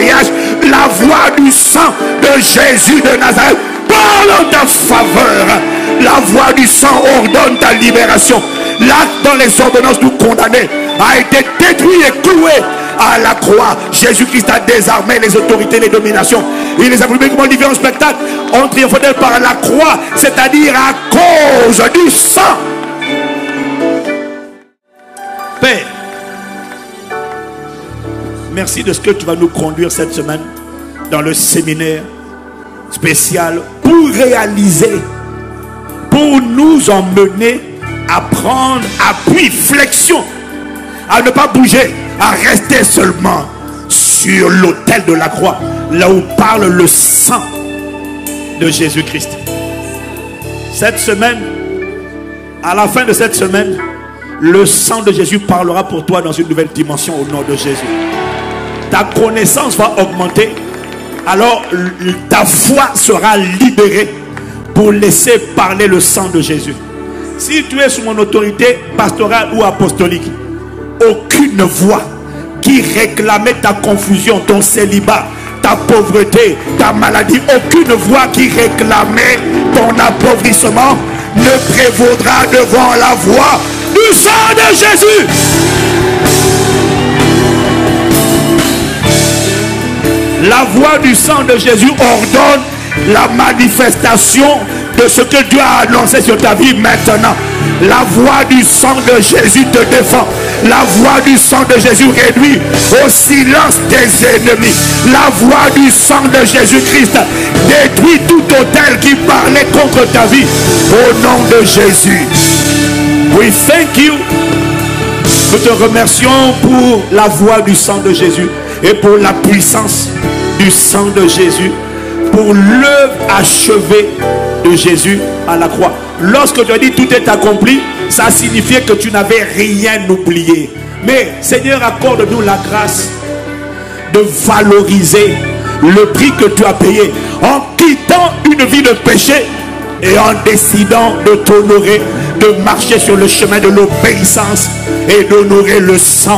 la voix du sang de Jésus de Nazareth parle en ta faveur. La voix du sang ordonne ta libération. L'acte dans les ordonnances du condamné a été détruit et cloué à la croix. Jésus-Christ a désarmé les autorités, les dominations. Il les a brûlés comme on vivait en spectacle. On triomphait par la croix, c'est-à-dire à cause du sang. Paix. Merci de ce que tu vas nous conduire cette semaine dans le séminaire spécial pour réaliser, pour nous emmener à prendre appui, flexion, à ne pas bouger, à rester seulement sur l'autel de la croix, là où parle le sang de Jésus-Christ. Cette semaine, à la fin de cette semaine, le sang de Jésus parlera pour toi dans une nouvelle dimension au nom de Jésus. Ta connaissance va augmenter, alors ta foi sera libérée pour laisser parler le sang de Jésus. Si tu es sous mon autorité pastorale ou apostolique, aucune voix qui réclamait ta confusion, ton célibat, ta pauvreté, ta maladie, aucune voix qui réclamait ton appauvrissement ne prévaudra devant la voix du sang de Jésus. La voix du sang de Jésus ordonne la manifestation de ce que Dieu a annoncé sur ta vie maintenant. La voix du sang de Jésus te défend. La voix du sang de Jésus réduit au silence des ennemis. La voix du sang de Jésus-Christ détruit tout autel qui parlait contre ta vie. Au nom de Jésus. We thank you. Nous te remercions pour la voix du sang de Jésus et pour la puissance du sang de Jésus, pour l'œuvre achevée de Jésus à la croix. Lorsque tu as dit tout est accompli, ça signifiait que tu n'avais rien oublié. Mais Seigneur, accorde-nous la grâce de valoriser le prix que tu as payé en quittant une vie de péché et en décidant de t'honorer, de marcher sur le chemin de l'obéissance et d'honorer le sang